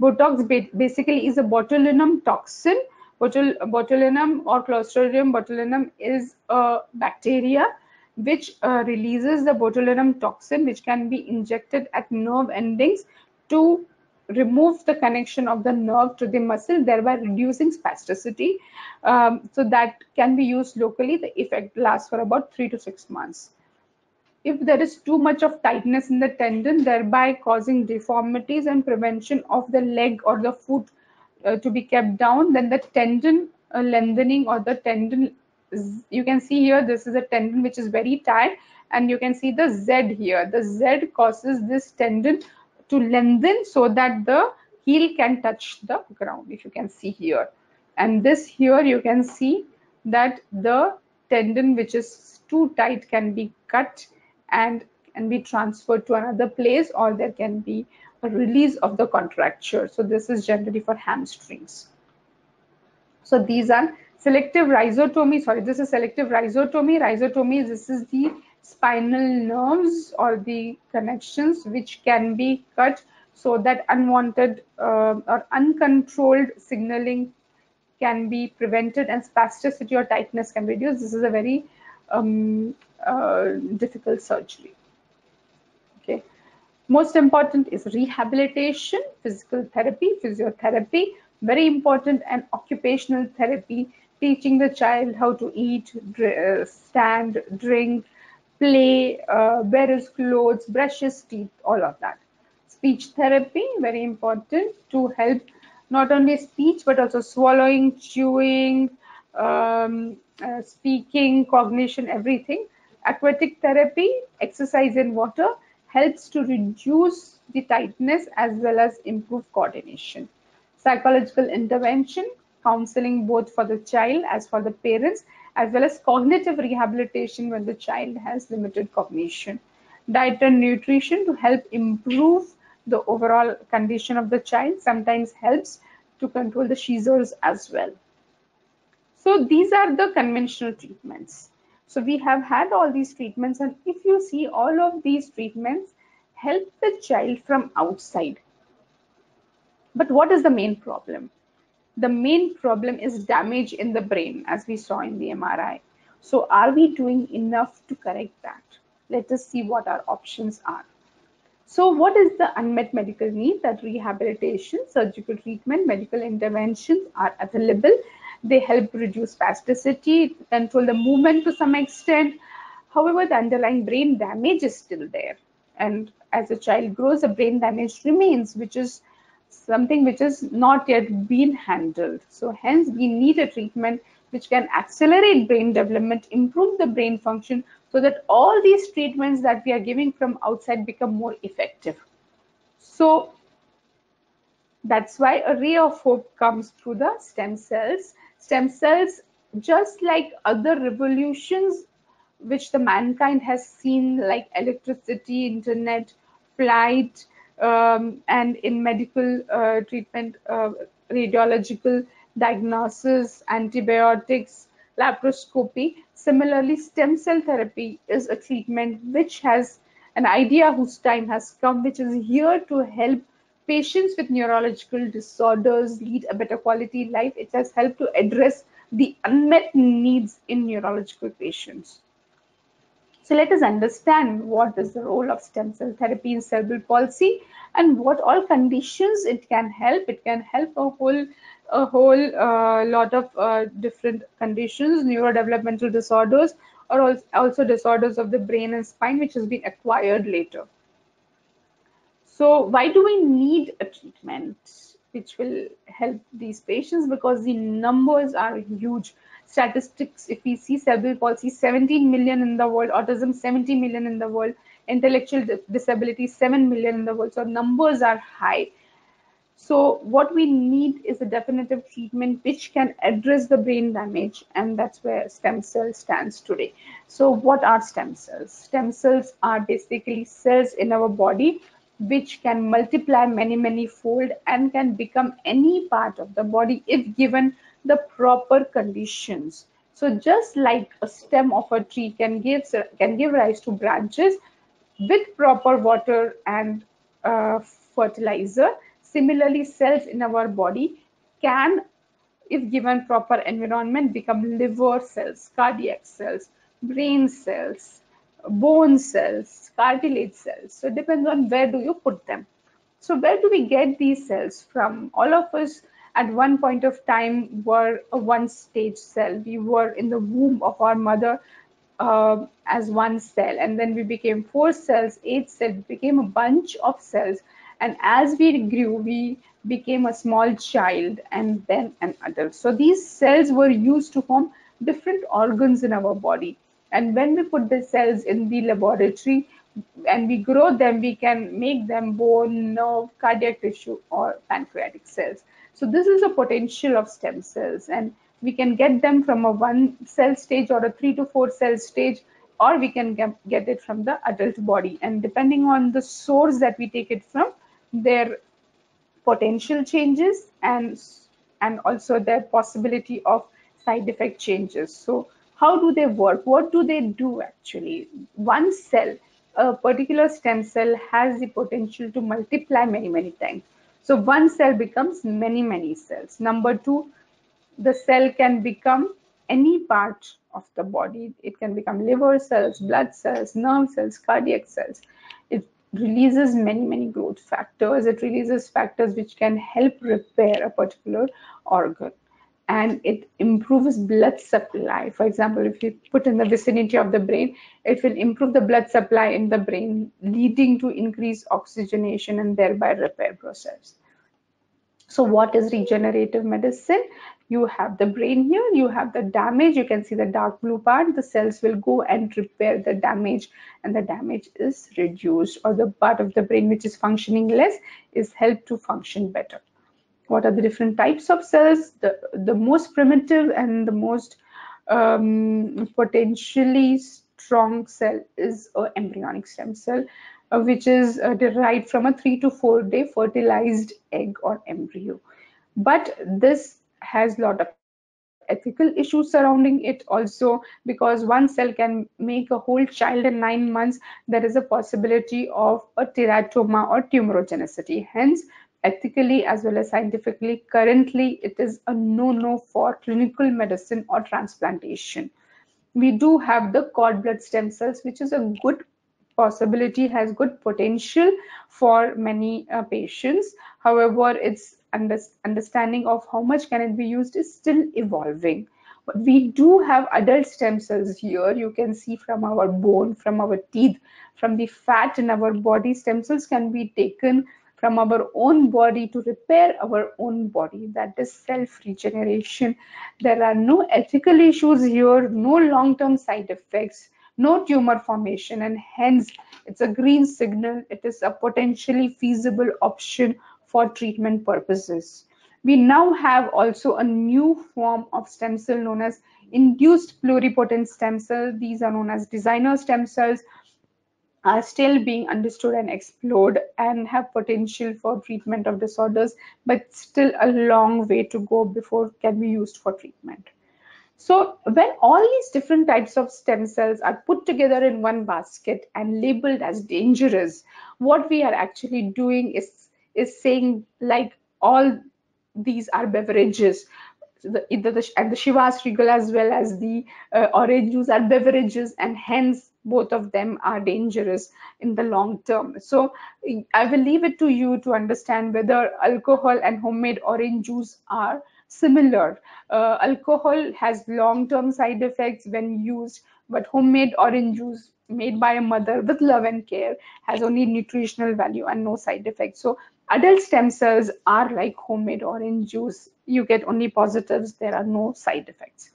Botox ba basically is a botulinum toxin. Botul botulinum or Clostridium botulinum is a bacteria which uh, releases the botulinum toxin, which can be injected at nerve endings to remove the connection of the nerve to the muscle, thereby reducing spasticity. Um, so that can be used locally. The effect lasts for about three to six months. If there is too much of tightness in the tendon, thereby causing deformities and prevention of the leg or the foot uh, to be kept down, then the tendon uh, lengthening or the tendon, you can see here, this is a tendon which is very tight, and you can see the Z here. The Z causes this tendon to lengthen so that the heel can touch the ground, if you can see here. And this here, you can see that the tendon which is too tight can be cut and can be transferred to another place, or there can be a release of the contracture. So this is generally for hamstrings. So these are selective rhizotomy, sorry, this is selective rhizotomy. Rhizotomy, this is the spinal nerves or the connections which can be cut so that unwanted uh, or uncontrolled signaling can be prevented and spasticity or tightness can be reduced. This is a very um, uh, difficult surgery. Okay. Most important is rehabilitation, physical therapy, physiotherapy, very important, and occupational therapy. Teaching the child how to eat, dr stand, drink, play, uh, wear his clothes, brush his teeth, all of that. Speech therapy, very important to help not only speech, but also swallowing, chewing, um, uh, speaking, cognition, everything. Aquatic therapy, exercise in water, helps to reduce the tightness as well as improve coordination. Psychological intervention, counseling both for the child as for the parents, as well as cognitive rehabilitation when the child has limited cognition. Diet and nutrition to help improve the overall condition of the child, sometimes helps to control the seizures as well. So these are the conventional treatments. So we have had all these treatments, and if you see, all of these treatments help the child from outside. But what is the main problem? The main problem is damage in the brain, as we saw in the M R I. So are we doing enough to correct that? Let us see what our options are. So what is the unmet medical need? That rehabilitation, surgical treatment, medical interventions are available. They help reduce spasticity, control the movement to some extent. However, the underlying brain damage is still there. And as a child grows, the brain damage remains, which is something which is not yet been handled. So hence we need a treatment which can accelerate brain development, improve the brain function, so that all these treatments that we are giving from outside become more effective. So that's why a ray of hope comes through the stem cells. Stem cells, just like other revolutions which the mankind has seen, like electricity, internet, flight, Um, and in medical uh, treatment, uh, radiological diagnosis, antibiotics, laparoscopy. Similarly, stem cell therapy is a treatment which has an idea whose time has come, which is here to help patients with neurological disorders lead a better quality life. It has helped to address the unmet needs in neurological patients. So let us understand what is the role of stem cell therapy in cerebral palsy and what all conditions it can help. It can help a whole, a whole uh, lot of uh, different conditions, neurodevelopmental disorders, or also disorders of the brain and spine, which has been acquired later. So why do we need a treatment which will help these patients? Because the numbers are huge. Statistics, if we see cerebral palsy, seventeen million in the world, autism, seventy million in the world, intellectual disability, seven million in the world. So numbers are high. So what we need is a definitive treatment which can address the brain damage, and that's where stem cell stands today. So what are stem cells? Stem cells are basically cells in our body which can multiply many, many fold and can become any part of the body if given the proper conditions. So just like a stem of a tree can give can give rise to branches with proper water and uh, fertilizer, similarly cells in our body can, if given proper environment, become liver cells, cardiac cells, brain cells, bone cells, cartilage cells. So it depends on where do you put them. So where do we get these cells from? All of us at one point of time were a one-stage cell. We were in the womb of our mother uh, as one cell, and then we became four cells, eight cells, became a bunch of cells. And as we grew, we became a small child and then an adult. So these cells were used to form different organs in our body. And when we put the cells in the laboratory and we grow them, we can make them bone, nerve, cardiac tissue, or pancreatic cells. So this is the potential of stem cells, and we can get them from a one cell stage or a three to four cell stage, or we can get it from the adult body. And depending on the source that we take it from, their potential changes and, and also their possibility of side effect changes. So how do they work? What do they do actually? One cell, a particular stem cell, has the potential to multiply many, many times. So one cell becomes many, many cells. Number two, the cell can become any part of the body. It can become liver cells, blood cells, nerve cells, cardiac cells. It releases many, many growth factors. It releases factors which can help repair a particular organ. And it improves blood supply. For example, if you put in the vicinity of the brain, it will improve the blood supply in the brain, leading to increased oxygenation and thereby repair process. So what is regenerative medicine? You have the brain here, you have the damage, you can see the dark blue part, the cells will go and repair the damage, and the damage is reduced, or the part of the brain which is functioning less is helped to function better. What are the different types of cells? The, the most primitive and the most um, potentially strong cell is an embryonic stem cell, uh, which is uh, derived from a three to four day fertilized egg or embryo. But this has a lot of ethical issues surrounding it also, because one cell can make a whole child in nine months. There is a possibility of a teratoma or tumorigenicity. Hence, ethically as well as scientifically, currently it is a no-no for clinical medicine or transplantation. We do have the cord blood stem cells, which is a good possibility, has good potential for many uh, patients. However, its under understanding of how much can it be used is still evolving. But we do have adult stem cells here. You can see from our bone, from our teeth, from the fat in our body, stem cells can be taken from our own body to repair our own body. That is self-regeneration. There are no ethical issues here, no long-term side effects, no tumor formation, and hence it's a green signal. It is a potentially feasible option for treatment purposes. We now have also a new form of stem cell known as induced pluripotent stem cells. These are known as designer stem cells, are still being understood and explored and have potential for treatment of disorders, but still a long way to go before it can be used for treatment. So when all these different types of stem cells are put together in one basket and labeled as dangerous, what we are actually doing is, is saying like all these are beverages. the, the, the, at the Shiva's Regal as well as the uh, orange juice are beverages, and hence both of them are dangerous in the long term. So I will leave it to you to understand whether alcohol and homemade orange juice are similar. Uh, alcohol has long-term side effects when used, but homemade orange juice made by a mother with love and care has only nutritional value and no side effects. So adult stem cells are like homemade orange juice. You get only positives, there are no side effects.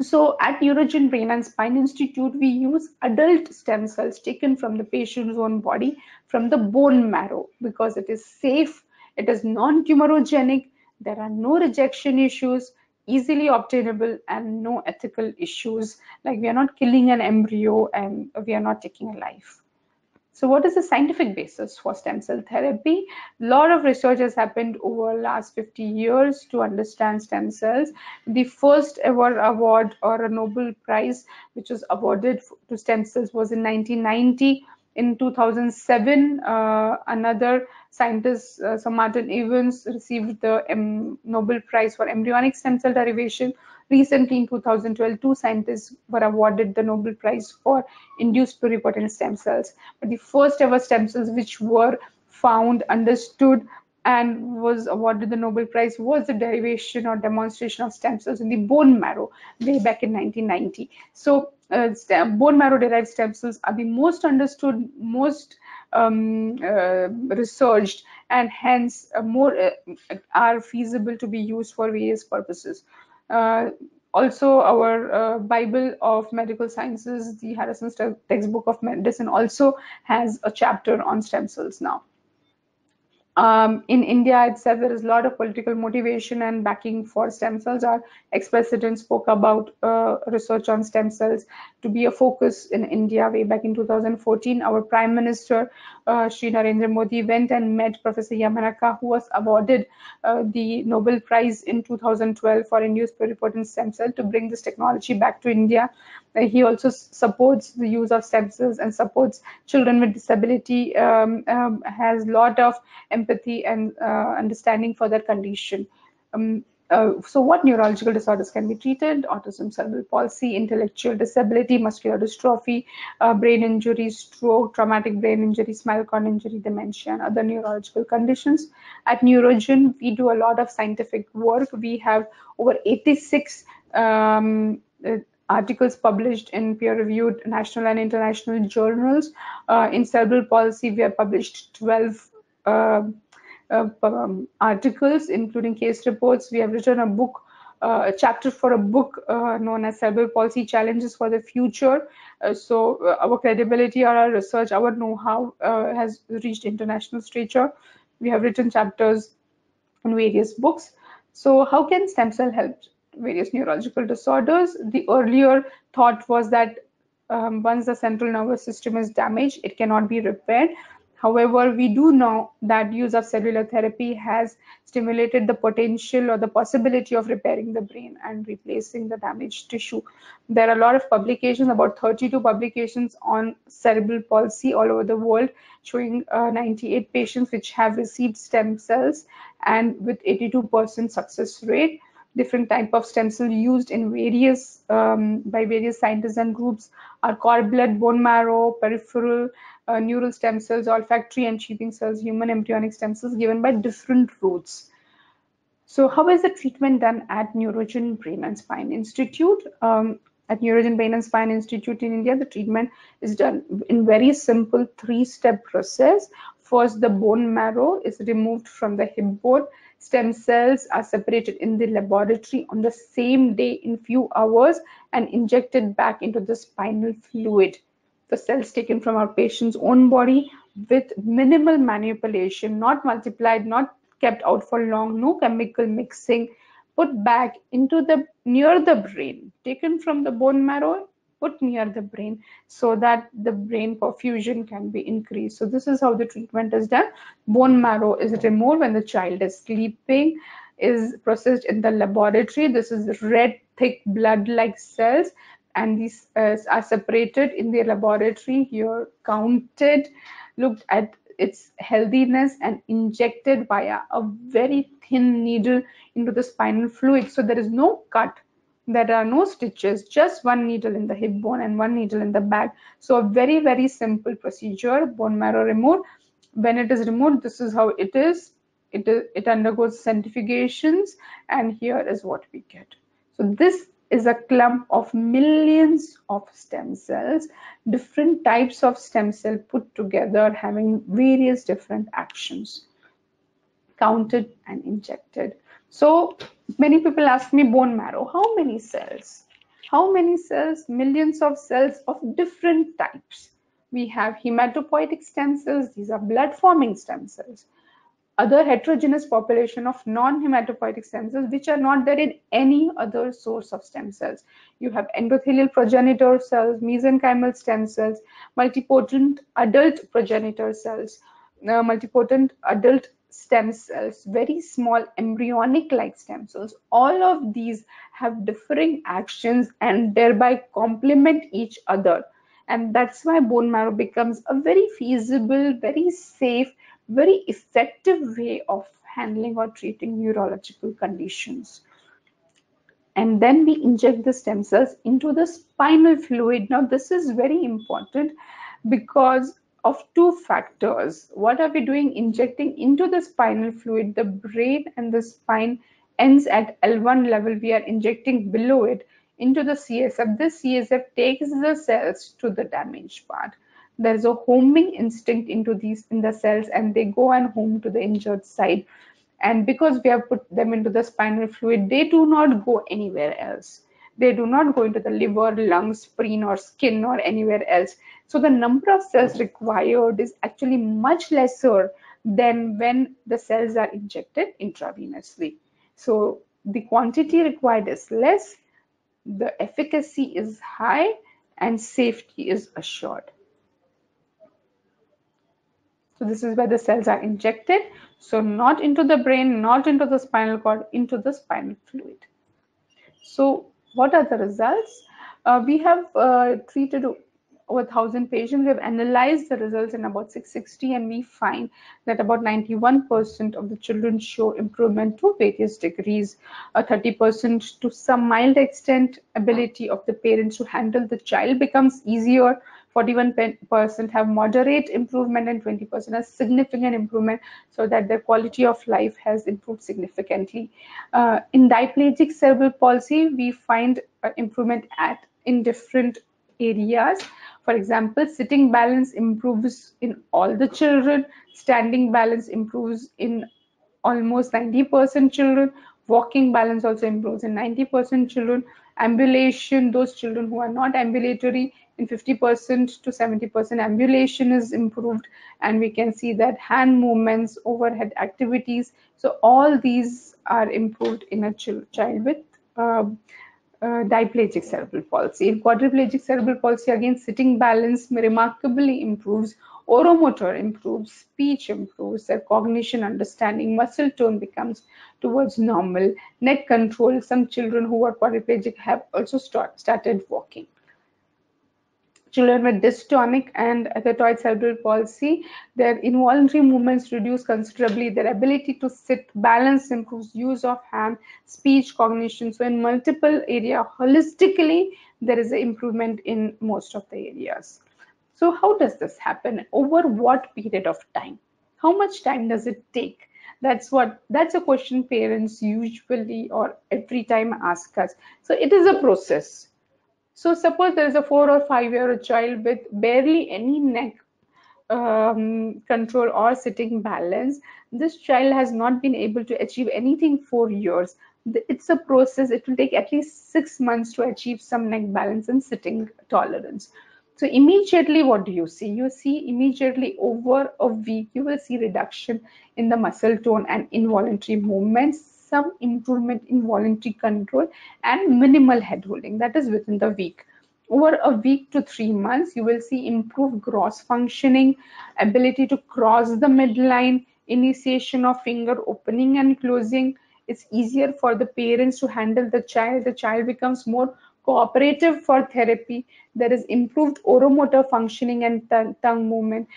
So at Neurogen Brain and Spine Institute, we use adult stem cells taken from the patient's own body, from the bone marrow, because it is safe, it is non-tumorogenic, there are no rejection issues, easily obtainable, and no ethical issues. Like, we are not killing an embryo and we are not taking a life. So what is the scientific basis for stem cell therapy? A lot of research has happened over the last fifty years to understand stem cells. The first ever award or a Nobel Prize which was awarded to stem cells was in nineteen ninety. In two thousand seven, uh, another scientist, uh, Sir Martin Evans, received the um, Nobel Prize for embryonic stem cell derivation. Recently, in two thousand twelve, two scientists were awarded the Nobel Prize for induced pluripotent stem cells. But the first ever stem cells which were found, understood, and was awarded the Nobel Prize was the derivation or demonstration of stem cells in the bone marrow way back in nineteen ninety. So uh, stem, bone marrow derived stem cells are the most understood, most um, uh, researched, and hence uh, more uh, are feasible to be used for various purposes. Uh, also, our uh, Bible of medical sciences, the Harrison's textbook of medicine, also has a chapter on stem cells now. Um, in India itself, there is a lot of political motivation and backing for stem cells. Our ex-president spoke about uh, research on stem cells to be a focus in India way back in two thousand fourteen. Our Prime Minister, uh, Shri Narendra Modi, went and met Professor Yamanaka, who was awarded uh, the Nobel Prize in two thousand twelve for induced pluripotent stem cell to bring this technology back to India. Uh, he also supports the use of stem cells and supports children with disability, um, um, has a lot of empathy and uh, understanding for their condition. Um, uh, so what neurological disorders can be treated? Autism, cerebral palsy, intellectual disability, muscular dystrophy, uh, brain injury, stroke, traumatic brain injury, spinal cord injury, dementia, and other neurological conditions. At Neurogen, we do a lot of scientific work. We have over eighty-six um, uh, articles published in peer-reviewed national and international journals. Uh, in cerebral palsy, we have published twelve Uh, uh, um, articles, including case reports. We have written a book, uh, a chapter for a book uh, known as Cerebral Palsy Challenges for the Future. Uh, so uh, our credibility or our research, our know-how uh, has reached international stature. We have written chapters in various books. So how can stem cell help various neurological disorders? The earlier thought was that um, once the central nervous system is damaged, it cannot be repaired. However, we do know that use of cellular therapy has stimulated the potential or the possibility of repairing the brain and replacing the damaged tissue. There are a lot of publications, about thirty-two publications on cerebral palsy all over the world, showing uh, ninety-eight patients which have received stem cells, and with eighty-two percent success rate. Different type of stem cell used in various um, by various scientists and groups are cord blood, bone marrow, peripheral, uh, neural stem cells, olfactory and sheathing cells, human embryonic stem cells given by different routes. So how is the treatment done at Neurogen Brain and Spine Institute? Um, at Neurogen Brain and Spine Institute in India, the treatment is done in very simple three-step process. First, the bone marrow is removed from the hip bone. Stem cells are separated in the laboratory on the same day in few hours and injected back into the spinal fluid. The cells taken from our patient's own body with minimal manipulation, not multiplied, not kept out for long, no chemical mixing, put back into the near the brain, taken from the bone marrow, put near the brain so that the brain perfusion can be increased. So this is how the treatment is done. Bone marrow is removed when the child is sleeping, is processed in the laboratory. This is red, thick, blood-like cells, and these uh, are separated in the laboratory here, counted, looked at its healthiness, and injected via a very thin needle into the spinal fluid. So there is no cut, there are no stitches, just one needle in the hip bone and one needle in the back. So a very, very simple procedure, bone marrow removed. When it is removed, this is how it is. It, it undergoes centrifugations, and here is what we get. So this is a clump of millions of stem cells, different types of stem cell put together, having various different actions, counted and injected. So many people ask me, bone marrow, how many cells? How many cells? Millions of cells of different types. We have hematopoietic stem cells. These are blood-forming stem cells. Other heterogeneous population of non-hematopoietic stem cells, which are not there in any other source of stem cells. You have endothelial progenitor cells, mesenchymal stem cells, multipotent adult progenitor cells, uh, multipotent adult stem cells, very small embryonic-like stem cells. All of these have differing actions and thereby complement each other. And that's why bone marrow becomes a very feasible, very safe, very effective way of handling or treating neurological conditions. And then we inject the stem cells into the spinal fluid. Now, this is very important because of two factors. What are we doing? Injecting into the spinal fluid, the brain and the spine ends at L one level. We are injecting below it into the C S F. This C S F takes the cells to the damaged part. There's a homing instinct into these in the cells, and they go and home to the injured side. And because we have put them into the spinal fluid, they do not go anywhere else. They do not go into the liver, lungs, spleen, or skin, or anywhere else. So the number of cells required is actually much lesser than when the cells are injected intravenously. So the quantity required is less, the efficacy is high, and safety is assured. So this is where the cells are injected. So not into the brain, not into the spinal cord, into the spinal fluid. So what are the results? Uh, we have uh, treated over one thousand patients. We have analyzed the results in about six hundred sixty, and we find that about ninety-one percent of the children show improvement to various degrees, thirty percent to some mild extent. Ability of the parents to handle the child becomes easier. forty-one percent have moderate improvement, and twenty percent has significant improvement, so that their quality of life has improved significantly. Uh, in diplegic cerebral palsy, we find uh, improvement at in different areas. For example, sitting balance improves in all the children, standing balance improves in almost ninety percent children, walking balance also improves in ninety percent children, ambulation, those children who are not ambulatory, in fifty percent to seventy percent ambulation is improved, and we can see that hand movements, overhead activities, so all these are improved in a child with uh, uh, diplegic cerebral palsy. In quadriplegic cerebral palsy, again, sitting balance remarkably improves, oromotor improves, speech improves, their cognition, understanding, muscle tone becomes towards normal, neck control. Some children who are quadriplegic have also start, started walking. Children with dystonic and athetoid cerebral palsy, their involuntary movements reduce considerably, their ability to sit, balance improves, use of hand, speech, cognition. So in multiple areas, holistically, there is an improvement in most of the areas. So how does this happen? Over what period of time? How much time does it take? That's what, that's a question parents usually or every time ask us. So it is a process. So suppose there is a four or five year old child with barely any neck um, control or sitting balance. This child has not been able to achieve anything for years. It's a process. It will take at least six months to achieve some neck balance and sitting tolerance. So immediately, what do you see? You see immediately over a week, you will see reduction in the muscle tone and involuntary movements, some improvement in voluntary control and minimal head holding. That is within the week. Over a week to three months, you will see improved gross functioning, ability to cross the midline, initiation of finger opening and closing. It's easier for the parents to handle the child. The child becomes more cooperative for therapy. There is improved oromotor functioning and tongue movement.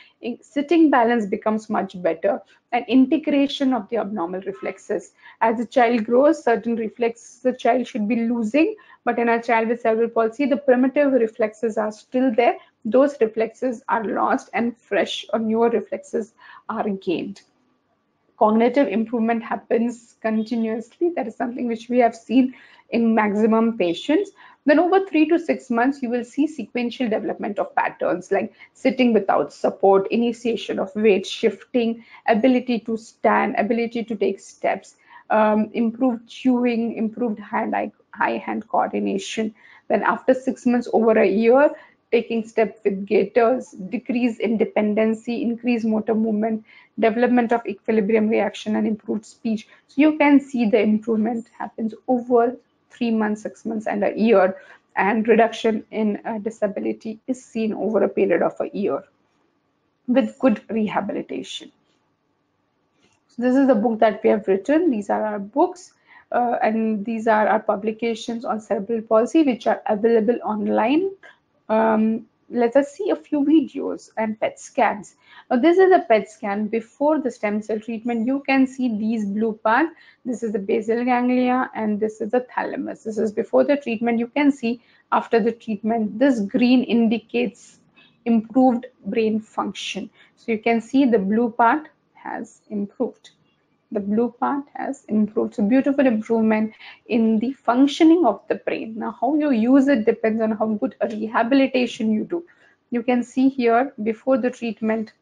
Sitting balance becomes much better, and integration of the abnormal reflexes. As the child grows, certain reflexes the child should be losing, but in a child with cerebral palsy, the primitive reflexes are still there. Those reflexes are lost and fresh or newer reflexes are gained. Cognitive improvement happens continuously. That is something which we have seen in maximum patients. Then over three to six months, you will see sequential development of patterns like sitting without support, initiation of weight shifting, ability to stand, ability to take steps, um, improved chewing, improved hand-eye, eye-hand coordination. Then after six months, over a year, taking steps with gaiters, decrease in dependency, increased motor movement, development of equilibrium reaction, and improved speech. So you can see the improvement happens over three months, six months, and a year, and reduction in uh, disability is seen over a period of a year with good rehabilitation. So this is the book that we have written. These are our books. Uh, and these are our publications on cerebral palsy, which are available online. Um, let us see a few videos and P E T scans. Now, this is a P E T scan before the stem cell treatment. You can see these blue parts. This is the basal ganglia and this is the thalamus. This is before the treatment. You can see after the treatment, this green indicates improved brain function. So you can see the blue part has improved. The blue part has improved. So beautiful improvement in the functioning of the brain. Now, how you use it depends on how good a rehabilitation you do. You can see here before the treatment.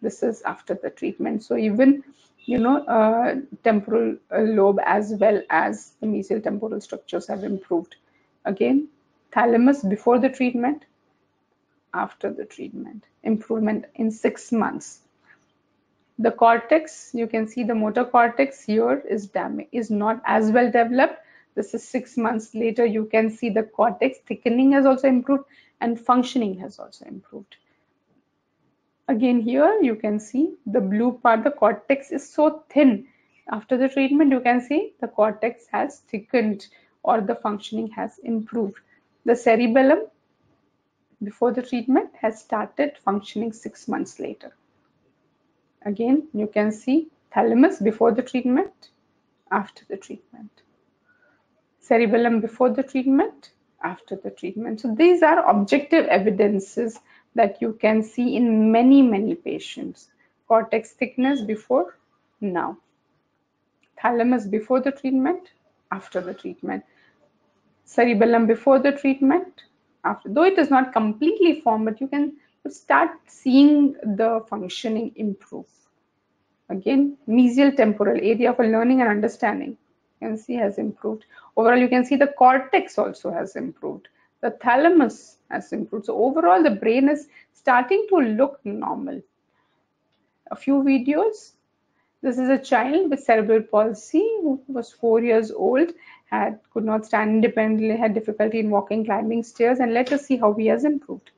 This is after the treatment. So even, you know, uh, temporal lobe as well as the mesial temporal structures have improved. Again, thalamus before the treatment, after the treatment. Improvement in six months. The cortex, you can see the motor cortex here is damaged, is not as well developed. This is six months later. You can see the cortex thickening has also improved and functioning has also improved. Again, here you can see the blue part, the cortex is so thin. After the treatment, you can see the cortex has thickened or the functioning has improved. The cerebellum before the treatment has started functioning six months later. Again, you can see thalamus before the treatment, after the treatment. Cerebellum before the treatment, after the treatment. So these are objective evidences that you can see in many, many patients. Cortex thickness before, now. Thalamus before the treatment, after the treatment. Cerebellum before the treatment, after. Though it is not completely formed, but you can start seeing the functioning improve. Again, mesial temporal area for learning and understanding, you can see has improved. Overall, you can see the cortex also has improved. The thalamus has improved. So overall, the brain is starting to look normal. A few videos. This is a child with cerebral palsy who was four years old, had could not stand independently, had difficulty in walking, climbing stairs, and let us see how he has improved.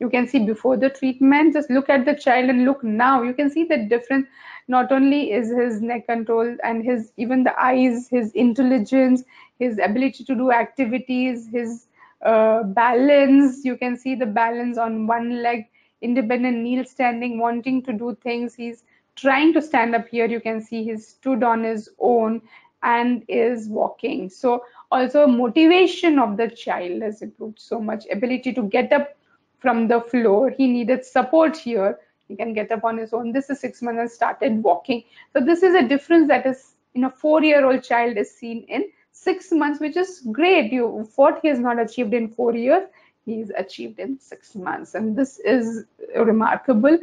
You can see before the treatment, just look at the child and look now. You can see the difference. Not only is his neck control and his even the eyes, his intelligence, his ability to do activities, his uh, balance. You can see the balance on one leg, independent kneel standing, wanting to do things. He's trying to stand up here. You can see he's stood on his own and is walking. So also motivation of the child has improved so much. Ability to get up from the floor. He needed support here. He can get up on his own. This is six months and started walking. So this is a difference that is in a four-year-old child is seen in six months, which is great. You, what he has not achieved in four years, he is achieved in six months. And this is remarkable.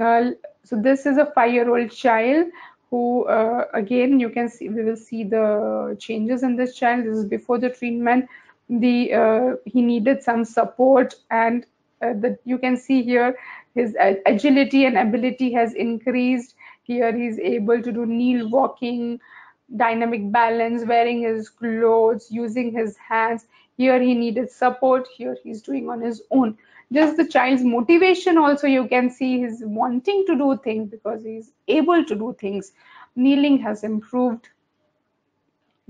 Uh, so this is a five-year-old child who, uh, again, you can see, we will see the changes in this child. This is before the treatment. The uh, he needed some support and Uh, that you can see here his uh, agility and ability has increased. Here he's able to do kneel walking, dynamic balance, wearing his clothes, using his hands. Here he needed support. Here he's doing on his own. Just the child's motivation also you can see he's wanting to do things because he's able to do things. Kneeling has improved.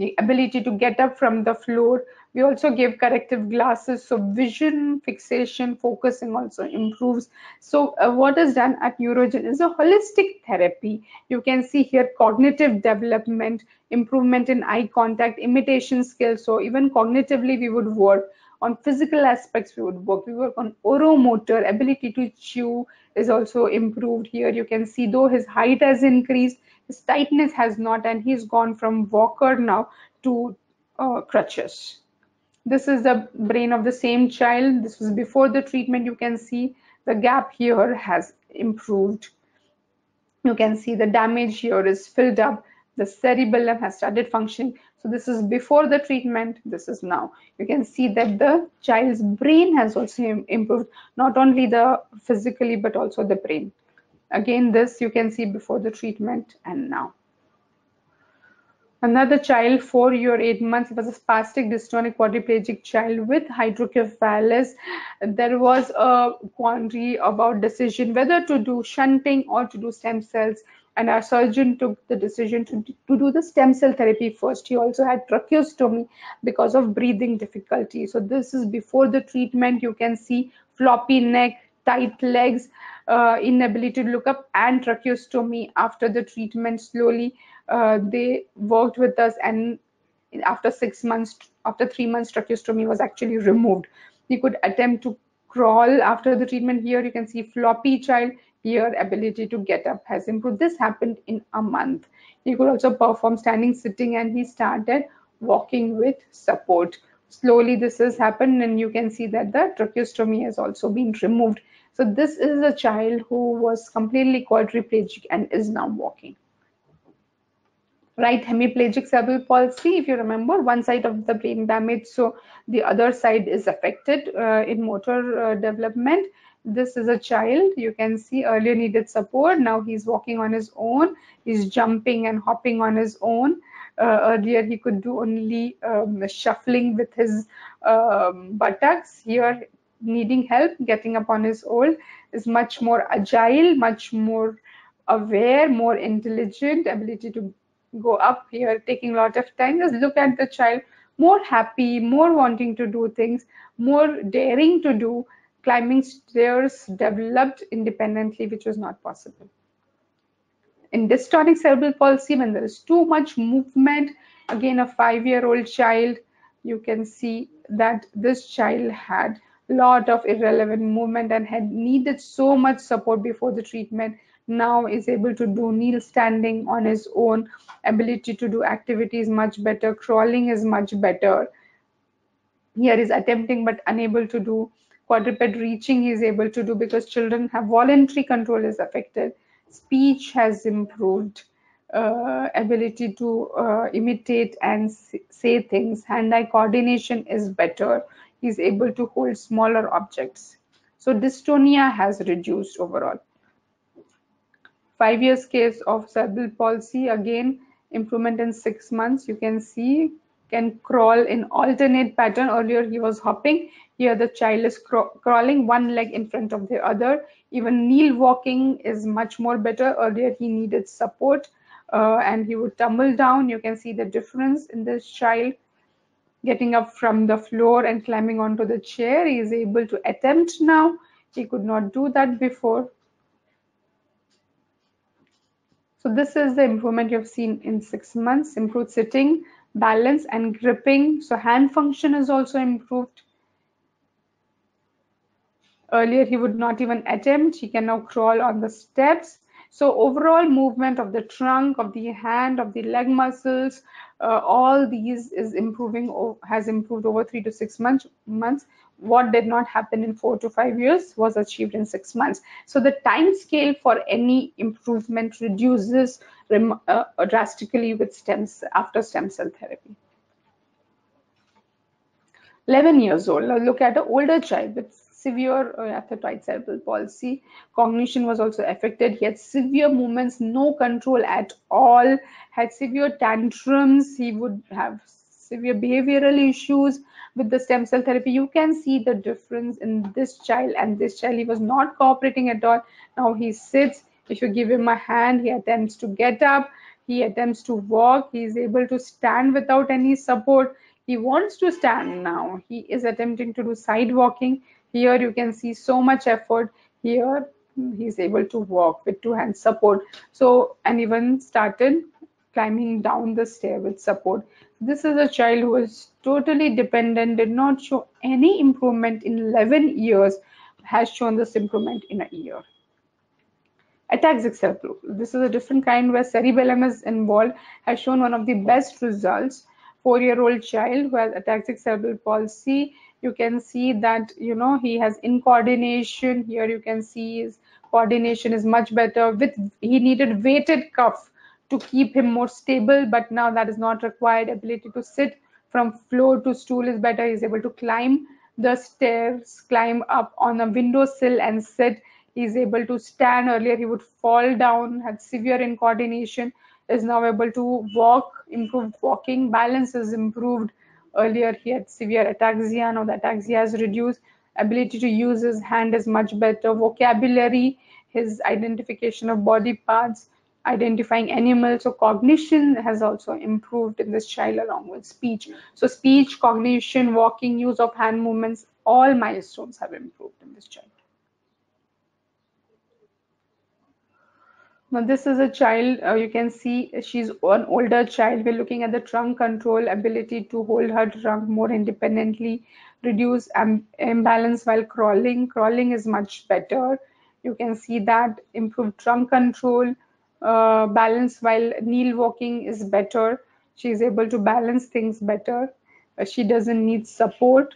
The ability to get up from the floor. We also give corrective glasses, so vision, fixation, focusing also improves. So uh, what is done at Neurogen is a holistic therapy. You can see here cognitive development, improvement in eye contact, imitation skills. So even cognitively we would work on physical aspects, we would work. We work on oromotor, ability to chew is also improved here. You can see though his height has increased, his tightness has not, and he's gone from walker now to uh, crutches. This is the brain of the same child. This was before the treatment. You can see the gap here has improved. You can see the damage here is filled up. The cerebellum has started functioning. So this is before the treatment. This is now. You can see that the child's brain has also improved, not only the physically, but also the brain. Again, this you can see before the treatment and now. Another child, four year eight months, it was a spastic dystonic quadriplegic child with hydrocephalus. There was a quandary about decision whether to do shunting or to do stem cells, and our surgeon took the decision to, to do the stem cell therapy first. He also had tracheostomy because of breathing difficulty. So this is before the treatment. You can see floppy neck, tight legs, uh, inability to look up, and tracheostomy. After the treatment, slowly uh, they worked with us, and after six months, after three months, tracheostomy was actually removed. He could attempt to crawl after the treatment. Here you can see floppy child. Here ability to get up has improved. This happened in a month. He could also perform standing, sitting, and he started walking with support. Slowly this has happened, and you can see that the tracheostomy has also been removed. So this is a child who was completely quadriplegic and is now walking. Right hemiplegic cerebral palsy, if you remember, one side of the brain damaged, so the other side is affected uh, in motor uh, development. This is a child, you can see earlier needed support, now he's walking on his own, he's jumping and hopping on his own. Uh, earlier he could do only um, shuffling with his um, buttocks. Here needing help, getting up on his own, is much more agile, much more aware, more intelligent, ability to go up. Here taking a lot of time. Just look at the child, more happy, more wanting to do things, more daring to do. Climbing stairs developed independently, which was not possible. In dystonic cerebral palsy, when there is too much movement, again a five-year-old child, you can see that this child had a lot of irrelevant movement and had needed so much support before the treatment. Now is able to do kneel standing on his own, ability to do activities much better, crawling is much better. Here is attempting but unable to do. Quadruped reaching he is able to do because children have voluntary control is affected. Speech has improved, uh, ability to uh, imitate and say things, hand-eye coordination is better, he is able to hold smaller objects. So dystonia has reduced overall. Five years case of cerebral palsy, again improvement in six months, you can see. Can crawl in alternate pattern. Earlier he was hopping, here the child is craw crawling one leg in front of the other. Even kneel walking is much more better. Earlier he needed support uh, and he would tumble down. You can see the difference in this child. Getting up from the floor and climbing onto the chair, he is able to attempt now. He could not do that before. So this is the improvement you have seen in six months. Improved sitting, balance and gripping, so hand function is also improved. Earlier he would not even attempt, he can now crawl on the steps. So overall movement of the trunk, of the hand, of the leg muscles, uh, all these is improving, or has improved over three to six months months. What did not happen in four to five years was achieved in six months. So the time scale for any improvement reduces uh, drastically with stems after stem cell therapy. eleven years old. Now look at an older child with severe athetoid cerebral palsy. Cognition was also affected. He had severe movements, no control at all. Had severe tantrums. He would have severe behavioral issues. With the stem cell therapy, you can see the difference in this child and this child. He was not cooperating at all. Now he sits. If you give him a hand, he attempts to get up. He attempts to walk. He is able to stand without any support. He wants to stand now. He is attempting to do side walking. Here you can see so much effort. Here he's able to walk with two hands support. So, and even started climbing down the stair with support. This is a child who is totally dependent, did not show any improvement in eleven years, has shown this improvement in a year. Attacks example. This is a different kind where cerebellum is involved, has shown one of the best results. Four-year-old child who has ataxic cerebral palsy. You can see that, you know, he has incoordination. Here you can see his coordination is much better. With he needed weighted cuff to keep him more stable, but now that is not required. Ability to sit from floor to stool is better. He's able to climb the stairs, climb up on a windowsill and sit. He's able to stand. Earlier he would fall down, had severe incoordination. Is now able to walk, improved walking, balance is improved. Earlier he had severe ataxia, now the ataxia is reduced. Ability to use his hand is much better. Vocabulary, his identification of body parts, identifying animals, so cognition has also improved in this child along with speech. So speech, cognition, walking, use of hand movements, all milestones have improved in this child. Now this is a child, uh, you can see she's an older child. We're looking at the trunk control, ability to hold her trunk more independently, reduce um, imbalance while crawling. Crawling is much better. You can see that improved trunk control, uh, balance while kneel walking is better. She's able to balance things better. Uh, she doesn't need support.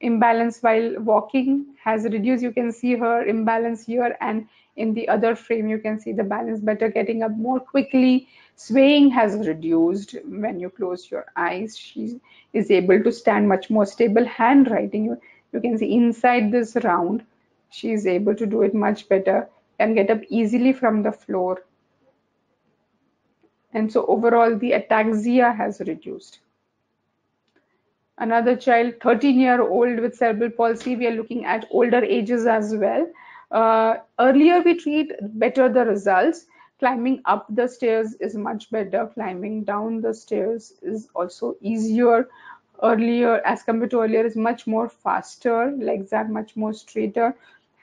Imbalance while walking has reduced. You can see her imbalance here, and in the other frame you can see the balance better, getting up more quickly. Swaying has reduced when you close your eyes. She is able to stand much more stable. Handwriting, you, you can see inside this round she is able to do it much better, can get up easily from the floor. And so overall the ataxia has reduced. Another child, thirteen year old with cerebral palsy. We are looking at older ages as well. Uh, earlier we treat, better the results. Climbing up the stairs is much better. Climbing down the stairs is also easier. Earlier, as compared to earlier, is much more faster. Legs are much more straighter.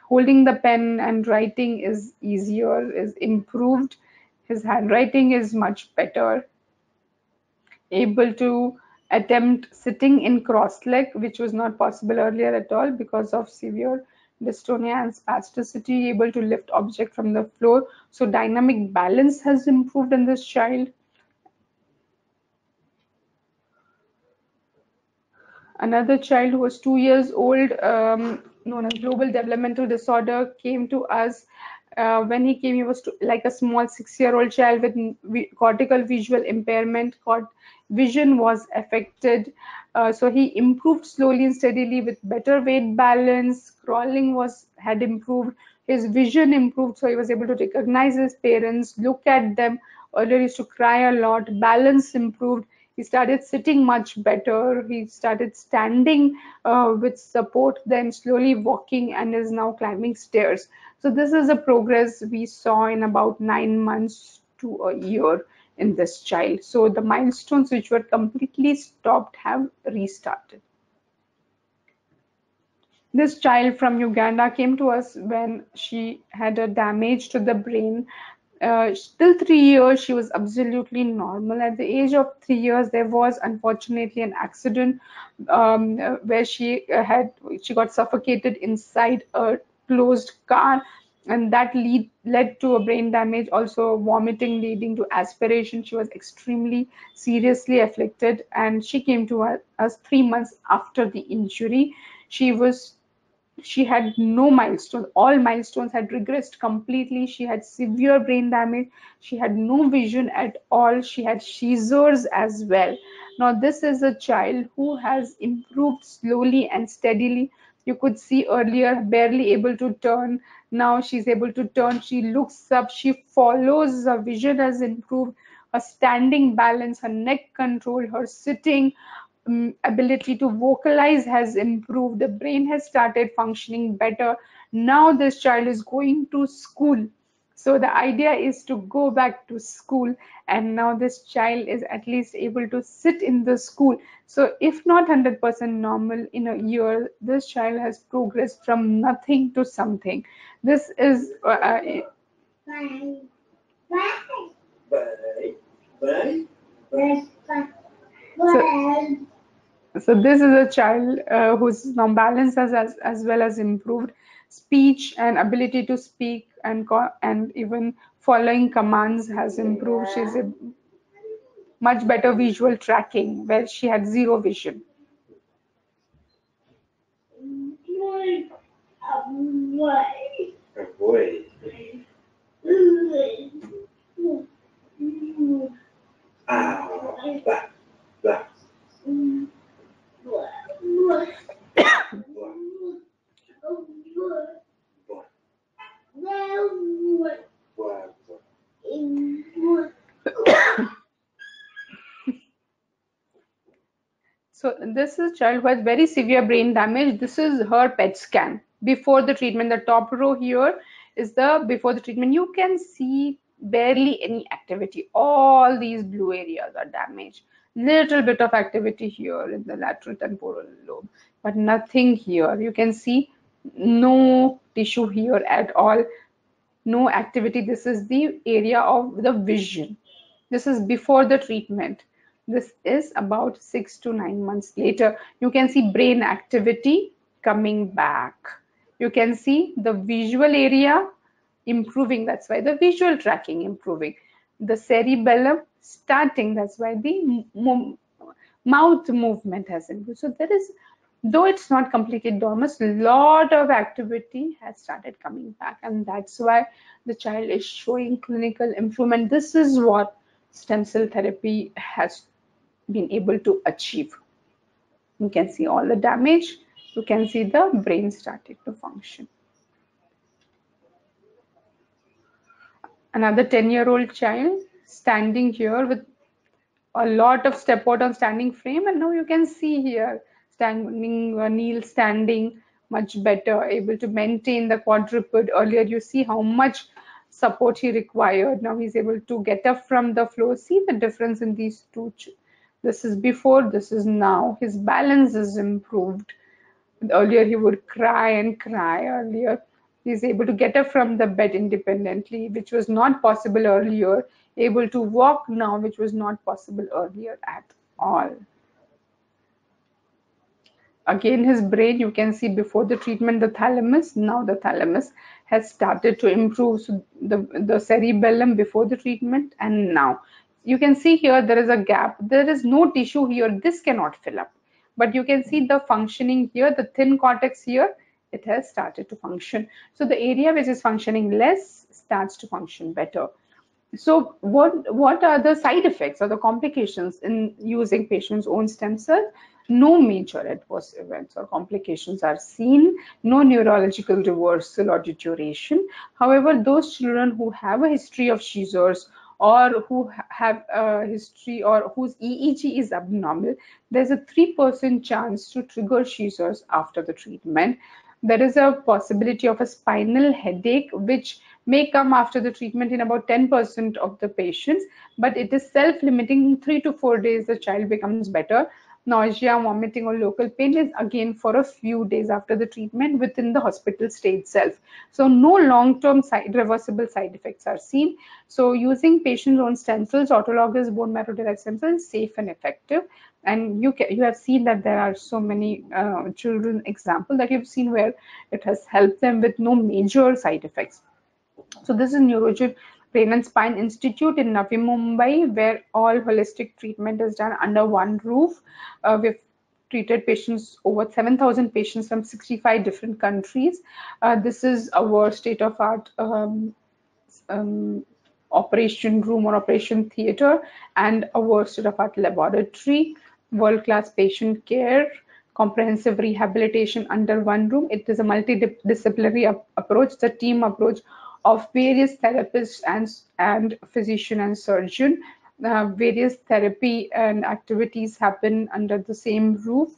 Holding the pen and writing is easier, is improved. His handwriting is much better. Able to attempt sitting in cross-leg, which was not possible earlier at all because of severe dystonia and spasticity, able to lift object from the floor. So dynamic balance has improved in this child. Another child who was two years old, um, known as global developmental disorder, came to us. Uh, when he came, he was to, like a small six-year-old child with vi cortical visual impairment. Cort vision was affected. Uh, so he improved slowly and steadily with better weight balance. Crawling was had improved. His vision improved, so he was able to recognize his parents, look at them. Earlier he used to cry a lot. Balance improved. He started sitting much better. He started standing uh, with support, then slowly walking, and is now climbing stairs. So this is a progress we saw in about nine months to a year in this child. So the milestones which were completely stopped have restarted. This child from Uganda came to us when she had a damage to the brain. Uh, till three years, she was absolutely normal. At the age of three years, there was unfortunately an accident um, where she had she got suffocated inside a closed car, and that lead led to a brain damage, also vomiting, leading to aspiration. She was extremely seriously afflicted, and she came to us three months after the injury. She was. She had no milestones. All milestones had regressed completely. She had severe brain damage. She had no vision at all. She had seizures as well. Now, this is a child who has improved slowly and steadily. You could see earlier, barely able to turn. Now she's able to turn. She looks up. She follows. Her vision has improved. Her standing balance, her neck control, her sitting, Um, ability to vocalize has improved. The brain has started functioning better. Now this child is going to school. So the idea is to go back to school, and now this child is at least able to sit in the school. So if not one hundred percent normal in a year, this child has progressed from nothing to something. This is uh, uh, bye. Bye. Bye. Bye. Bye. Bye. Bye. So, so this is a child uh, whose non-balance has as, as well as improved. Speech and ability to speak and and even following commands has improved. Yeah. She's a much better visual tracking, where she had zero vision. So this is a child who has very severe brain damage. This is her P E T scan before the treatment. The top row here is the before the treatment. You can see barely any activity. All these blue areas are damaged. Little bit of activity here in the lateral temporal lobe, but nothing here. You can see no tissue here at all. No activity. This is the area of the vision. This is before the treatment. This is about six to nine months later. You can see brain activity coming back. You can see the visual area improving. That's why the visual tracking improving. The cerebellum starting. That's why the mo mouth movement has improved. So there is, though it's not completely dormant, a lot of activity has started coming back. And that's why the child is showing clinical improvement. This is what stem cell therapy has been able to achieve. You can see all the damage. You can see the brain started to function. Another ten year old child standing here with a lot of step out on standing frame, and now you can see here standing, uh, Neil standing much better, able to maintain the quadruped. Earlier you see how much support he required. Now he's able to get up from the floor. See the difference in these two. This is before, this is now. His balance is improved. Earlier he would cry and cry. Earlier he's able to get up from the bed independently, which was not possible earlier. Able to walk now, which was not possible earlier at all. Again, his brain, you can see before the treatment, the thalamus, now the thalamus has started to improve. So the, the cerebellum before the treatment and now. You can see here there is a gap. There is no tissue here. This cannot fill up. But you can see the functioning here, the thin cortex here, it has started to function. So the area which is functioning less starts to function better. So what, what are the side effects or the complications in using patients' own stem cells? No major adverse events or complications are seen. No neurological reversal or deterioration. However, those children who have a history of seizures or who have a history or whose E E G is abnormal, there's a three percent chance to trigger seizures after the treatment. There is a possibility of a spinal headache, which may come after the treatment in about ten percent of the patients, but it is self-limiting. In three to four days, the child becomes better. Nausea, vomiting, or local pain is again for a few days after the treatment within the hospital stay itself. So no long-term side, reversible side effects are seen. So using patient's own stem cells, autologous bone marrow-derived stem cells, is safe and effective. And you can, you have seen that there are so many uh, children example that you've seen where it has helped them with no major side effects. So this is Neurogen Brain and Spine Institute in Navi Mumbai, where all holistic treatment is done under one roof. Uh, we've treated patients, over seven thousand patients from sixty-five different countries. Uh, this is our state-of-art um, um, operation room or operation theater and our state-of-art laboratory, world-class patient care, comprehensive rehabilitation under one room. It is a multidisciplinary ap approach, the team approach of various therapists and, and physician and surgeon. Uh, various therapy and activities happen under the same roof,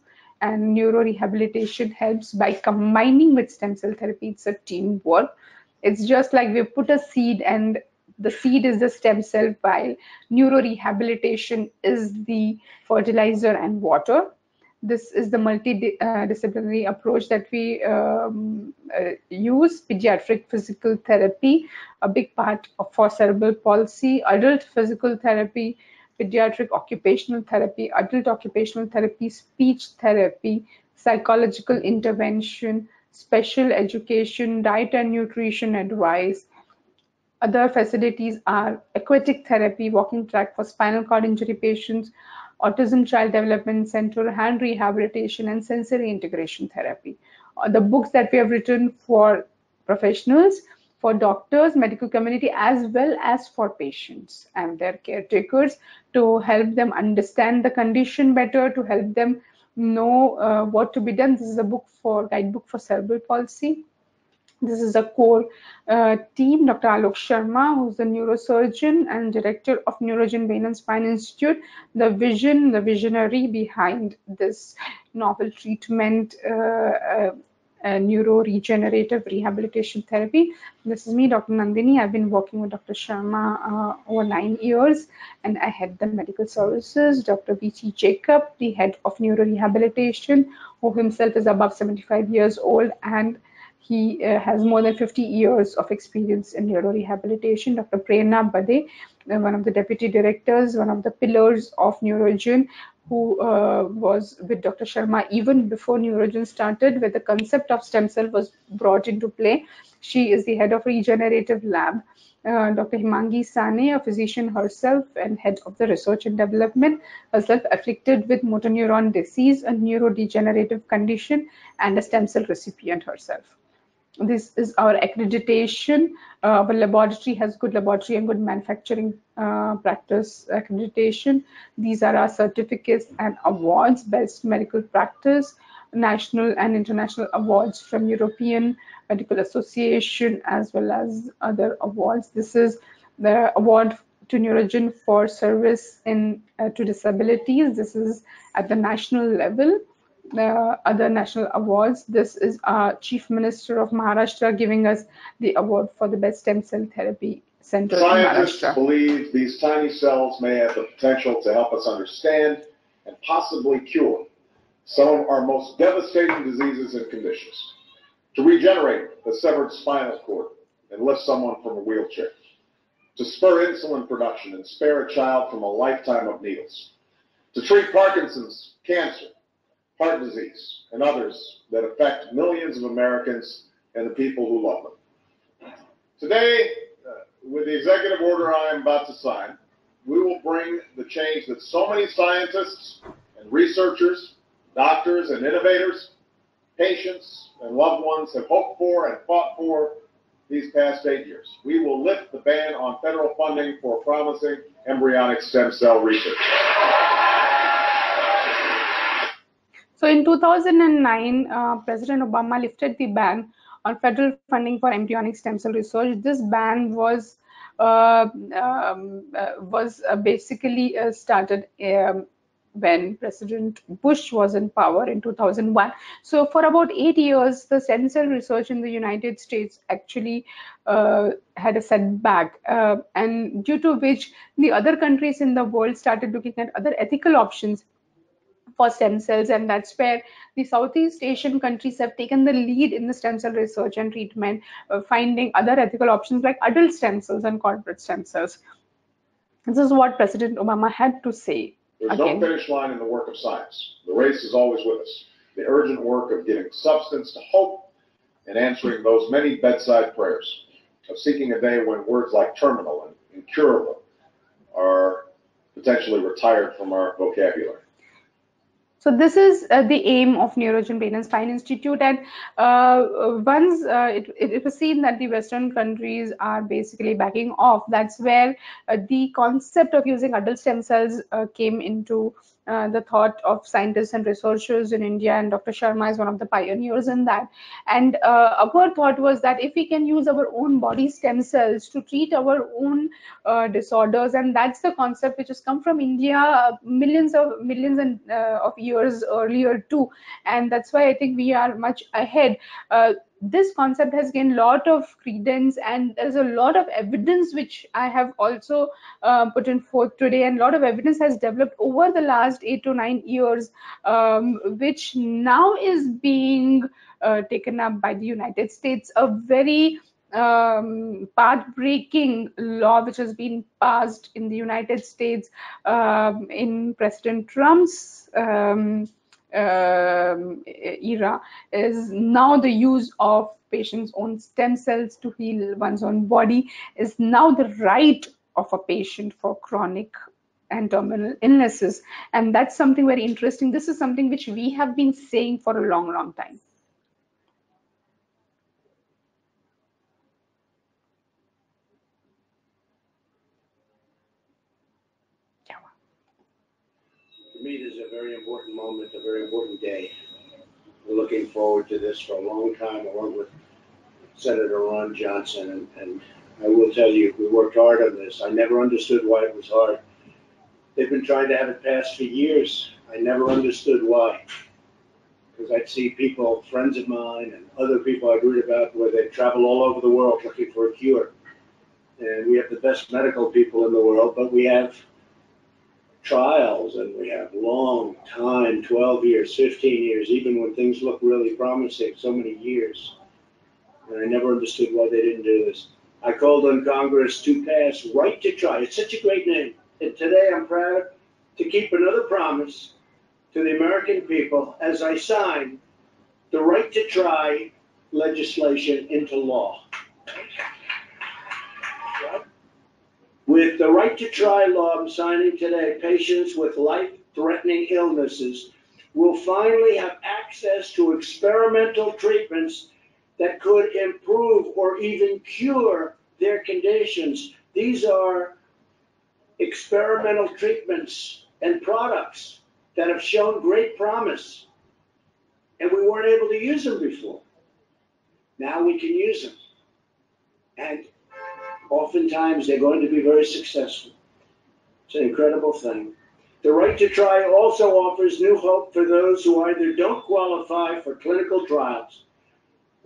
and neurorehabilitation helps by combining with stem cell therapy. It's a teamwork. It's just like we put a seed, and the seed is the stem cell, while neurorehabilitation is the fertilizer and water. This is the multidisciplinary approach that we um, uh, use. Pediatric physical therapy, a big part of, for cerebral palsy, adult physical therapy, pediatric occupational therapy, adult occupational therapy, speech therapy, psychological intervention, special education, diet and nutrition advice. Other facilities are aquatic therapy, walking track for spinal cord injury patients, Autism Child Development Center, hand rehabilitation, and sensory integration therapy. The books that we have written for professionals, for doctors, medical community, as well as for patients and their caretakers, to help them understand the condition better, to help them know uh, what to be done. This is a book for guidebook for cerebral palsy. This is a core uh, team, Doctor Alok Sharma, who's the neurosurgeon and director of Neurogen Brain and Spine Institute, the vision, the visionary behind this novel treatment, uh, uh, uh, neuroregenerative rehabilitation therapy. This is me, Doctor Nandini. I've been working with Doctor Sharma uh, over nine years, and I head the medical services. Doctor V T Jacob, the head of neurorehabilitation, who himself is above seventy-five years old, and he uh, has more than fifty years of experience in neurorehabilitation. Doctor Prerna Bade, uh, one of the deputy directors, one of the pillars of Neurogen, who uh, was with Doctor Sharma even before Neurogen started, where the concept of stem cell was brought into play. She is the head of Regenerative Lab. Uh, Doctor Himangi Sane, a physician herself and head of the research and development, herself afflicted with motor neuron disease, a neurodegenerative condition, and a stem cell recipient herself. This is our accreditation. Uh, our laboratory has good laboratory and good manufacturing uh, practice accreditation. These are our certificates and awards: best medical practice, national and international awards from European Medical Association, as well as other awards. This is the award to Neurogen for service in uh, to disabilities. This is at the national level. Uh, other national awards. This is our Chief Minister of Maharashtra giving us the award for the best stem cell therapy center in Maharashtra. Scientists believe these tiny cells may have the potential to help us understand and possibly cure some of our most devastating diseases and conditions, to regenerate the severed spinal cord and lift someone from a wheelchair, to spur insulin production and spare a child from a lifetime of needles, to treat Parkinson's, cancer, heart disease, and others that affect millions of Americans and the people who love them. Today, uh, with the executive order I am about to sign, we will bring the change that so many scientists and researchers, doctors and innovators, patients and loved ones have hoped for and fought for these past eight years. We will lift the ban on federal funding for promising embryonic stem cell research. So in two thousand nine, uh, President Obama lifted the ban on federal funding for embryonic stem cell research. This ban was uh, um, uh, was uh, basically uh, started um, when President Bush was in power in two thousand one. So for about eight years, the stem cell research in the United States actually uh, had a setback, uh, and due to which the other countries in the world started looking at other ethical options for stem cells, and that's where the Southeast Asian countries have taken the lead in the stem cell research and treatment, uh, finding other ethical options like adult stem cells and corporate stem cells. This is what President Obama had to say. There's again. No finish line in the work of science. The race is always with us. The urgent work of giving substance to hope and answering those many bedside prayers, of seeking a day when words like terminal and incurable are potentially retired from our vocabulary. So this is uh, the aim of Neurogen Brain and Spine Institute, and uh, once uh, it, it, it was seen that the Western countries are basically backing off, that's where uh, the concept of using adult stem cells uh, came into uh, the thought of scientists and researchers in India, and Doctor Sharma is one of the pioneers in that. And uh, our thought was that if we can use our own body stem cells to treat our own uh, disorders, and that's the concept which has come from India millions of millions and uh, of years earlier too, and that's why I think we are much ahead. Uh, this concept has gained a lot of credence, and there's a lot of evidence which I have also uh, put in forth today, and a lot of evidence has developed over the last eight to nine years, um, which now is being uh, taken up by the United States. A very um, path-breaking law which has been passed in the United States um, in President Trump's um, Um, era is now the use of patient's own stem cells to heal one's own body is now the right of a patient for chronic and terminal illnesses. And that's something very interesting. This is something which we have been saying for a long, long time. It is a very important moment, a very important day. We're looking forward to this for a long time, along with Senator Ron Johnson. And, and I will tell you, we worked hard on this. I never understood why it was hard. They've been trying to have it passed for years. I never understood why. Because I'd see people, friends of mine, and other people I'd read about, where they travel all over the world looking for a cure. And we have the best medical people in the world, but we have trials, and we have long time, twelve years, fifteen years, even when things look really promising, so many years. And I never understood why they didn't do this. I called on Congress to pass Right to Try. It's such a great name. And today I'm proud to keep another promise to the American people as I sign the Right to Try legislation into law. With the Right to Try law I'm signing today, patients with life-threatening illnesses will finally have access to experimental treatments that could improve or even cure their conditions. These are experimental treatments and products that have shown great promise, and we weren't able to use them before. Now we can use them. And oftentimes, they're going to be very successful. It's an incredible thing. The Right to Try also offers new hope for those who either don't qualify for clinical trials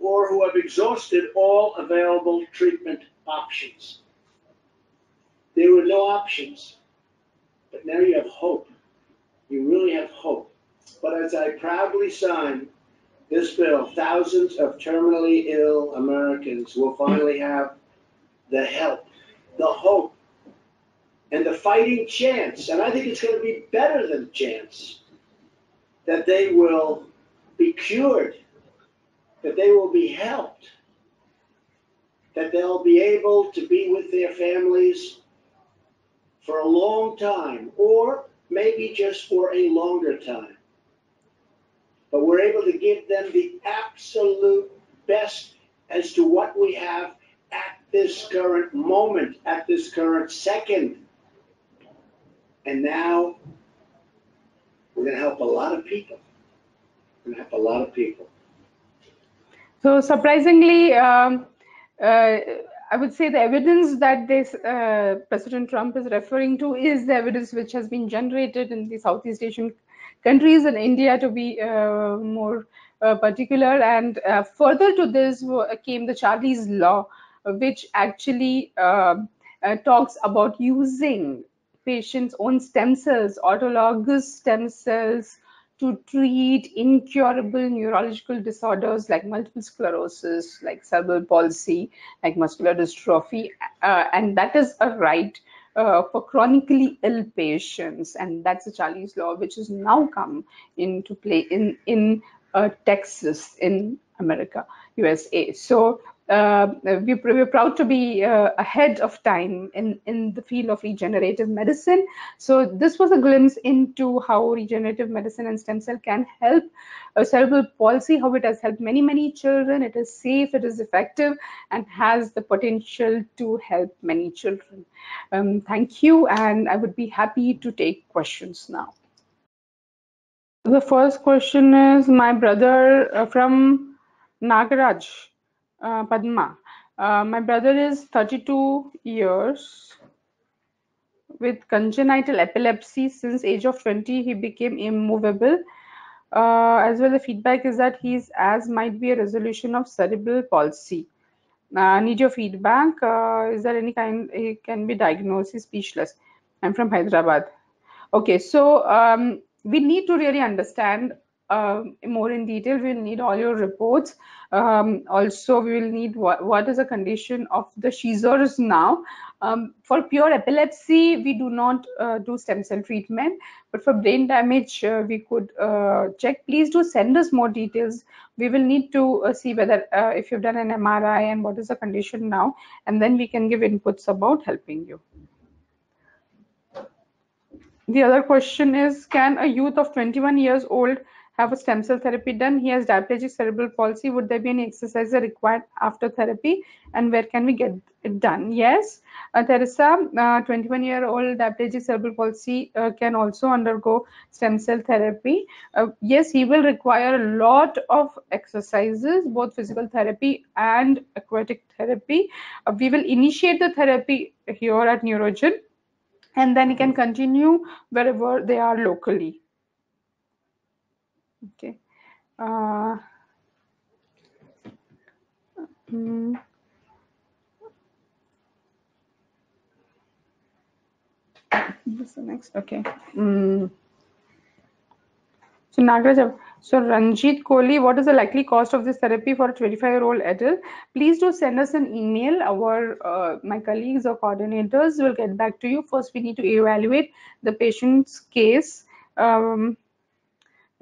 or who have exhausted all available treatment options. There were no options, but now you have hope. You really have hope. But as I proudly sign this bill, thousands of terminally ill Americans will finally have the help, the hope, and the fighting chance, and I think it's going to be better than chance, that they will be cured, that they will be helped, that they'll be able to be with their families for a long time, or maybe just for a longer time. But we're able to give them the absolute best as to what we have at this current moment, at this current second. And now we're going to help a lot of people. We're going to help a lot of people. So surprisingly, um, uh, I would say the evidence that this uh, President Trump is referring to is the evidence which has been generated in the Southeast Asian countries and India, to be uh, more uh, particular. And uh, further to this came the Charlie's Law, which actually uh, uh, talks about using patients' own stem cells, autologous stem cells, to treat incurable neurological disorders like multiple sclerosis, like cerebral palsy, like muscular dystrophy, uh, and that is a right uh, for chronically ill patients, and that's the Charlie's Law, which has now come into play in in uh, Texas, in America, U S A. So. Uh, we, we're proud to be uh, ahead of time in, in the field of regenerative medicine. So this was a glimpse into how regenerative medicine and stem cell can help uh, cerebral palsy, how it has helped many, many children. It is safe, it is effective, and has the potential to help many children. Um, thank you, and I would be happy to take questions now. The first question is my brother uh, from Nagaraj. Uh, Padma, uh, my brother is thirty-two years with congenital epilepsy. Since age of twenty, he became immovable. Uh, as well, the feedback is that he's as might be a resolution of cerebral palsy. Uh, need your feedback. Uh, is there any kind it can be diagnosed? He's speechless. I'm from Hyderabad. Okay, so um, we need to really understand uh, more in detail. We'll need all your reports. Um, also, we will need what, what is the condition of the seizures now. Um, for pure epilepsy, we do not uh, do stem cell treatment, but for brain damage, uh, we could uh, check. Please do send us more details. We will need to uh, see whether uh, if you've done an M R I and what is the condition now, and then we can give inputs about helping you. The other question is, can a youth of twenty-one years old have a stem cell therapy done? He has diplegic cerebral palsy. Would there be any exercises required after therapy, and where can we get it done? Yes, uh, Teresa, uh, twenty-one-year-old diplegic cerebral palsy uh, can also undergo stem cell therapy. Uh, yes, he will require a lot of exercises, both physical therapy and aquatic therapy. Uh, we will initiate the therapy here at Neurogen, and then it can continue wherever they are locally. Okay. Uh, hmm. This is the next. Okay. Mm. So Nagraj, so Ranjit Kohli, what is the likely cost of this therapy for a twenty-five-year-old adult? Please do send us an email. Our uh, my colleagues or coordinators will get back to you. First, we need to evaluate the patient's case. Um,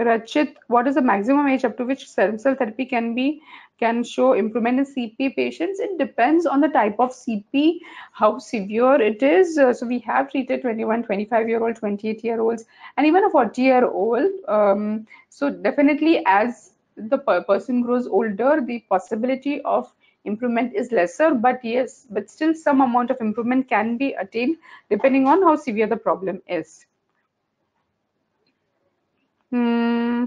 Rachit, what is the maximum age up to which stem cell therapy can be can show improvement in C P patients? It depends on the type of C P, how severe it is. Uh, so we have treated twenty-one, twenty-five-year-old, twenty-eight-year-olds, and even a forty-year-old. Um, so definitely, as the per person grows older, the possibility of improvement is lesser. But yes, but still, some amount of improvement can be attained depending on how severe the problem is. Hmm.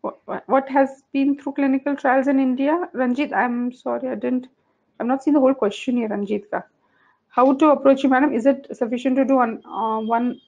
What, what has been through clinical trials in India? Ranjit, I'm sorry, I didn't, I'm not seeing the whole question here, Ranjit. Ka. How to approach you, madam? Is it sufficient to do on uh, one,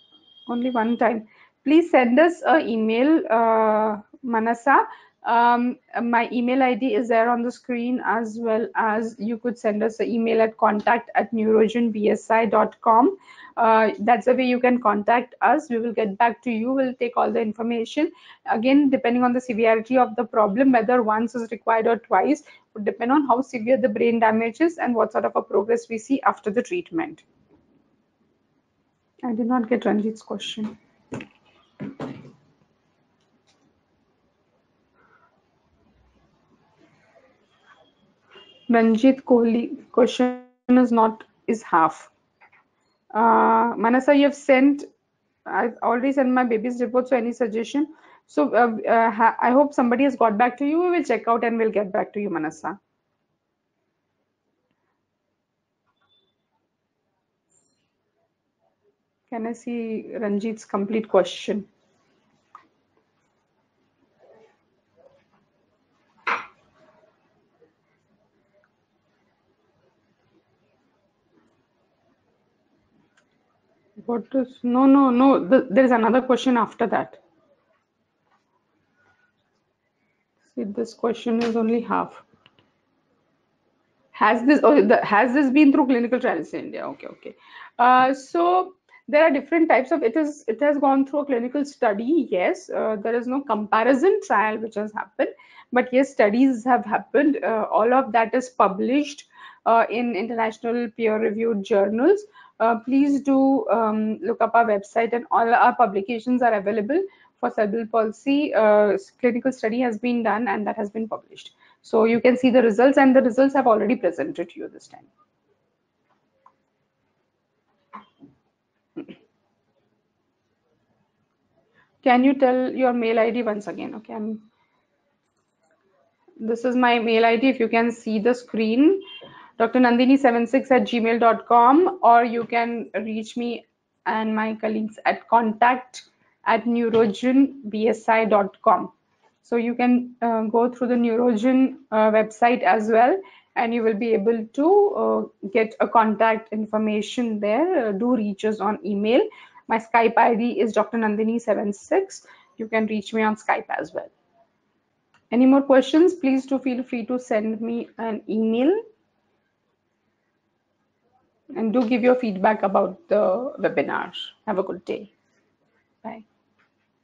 only one time? Please send us an email, uh, Manasa. Um, my email I D is there on the screen, as well as you could send us an email at contact at neurogenbsi dot com. Uh, that's the way you can contact us. We will get back to you. We'll take all the information. Again, depending on the severity of the problem, whether once is required or twice, would depend on how severe the brain damage is and what sort of a progress we see after the treatment. I did not get Ranjit's question. Ranjit Kohli, question is not, is half. Uh, Manasa, you have sent, I've already sent my baby's report, so any suggestion? So uh, uh, I hope somebody has got back to you. We will check out and we'll get back to you, Manasa. Can I see Ranjit's complete question? What is, no, no, no, the, there is another question after that. See, this question is only half. Has this, oh, the, has this been through clinical trials in India? Okay, okay. Uh, so there are different types of, it is, it has gone through a clinical study, yes. Uh, there is no comparison trial which has happened, but yes, studies have happened. Uh, all of that is published uh, in international peer-reviewed journals. Uh, please do um, look up our website, and all our publications are available for cerebral palsy. Uh, clinical study has been done and that has been published. So you can see the results, and the results have already presented to you this time. Can you tell your mail I D once again? Okay, I'm, this is my mail I D, if you can see the screen. Doctor Nandini seven six at gmail dot com, or you can reach me and my colleagues at contact at neurogenbsi dot com. So you can uh, go through the Neurogen uh, website as well, and you will be able to uh, get a contact information there. Uh, do reach us on email. My Skype I D is Doctor Nandini seven six. you can reach me on Skype as well. Any more questions, please do feel free to send me an email, and do give your feedback about the webinar. Have a good day. Bye.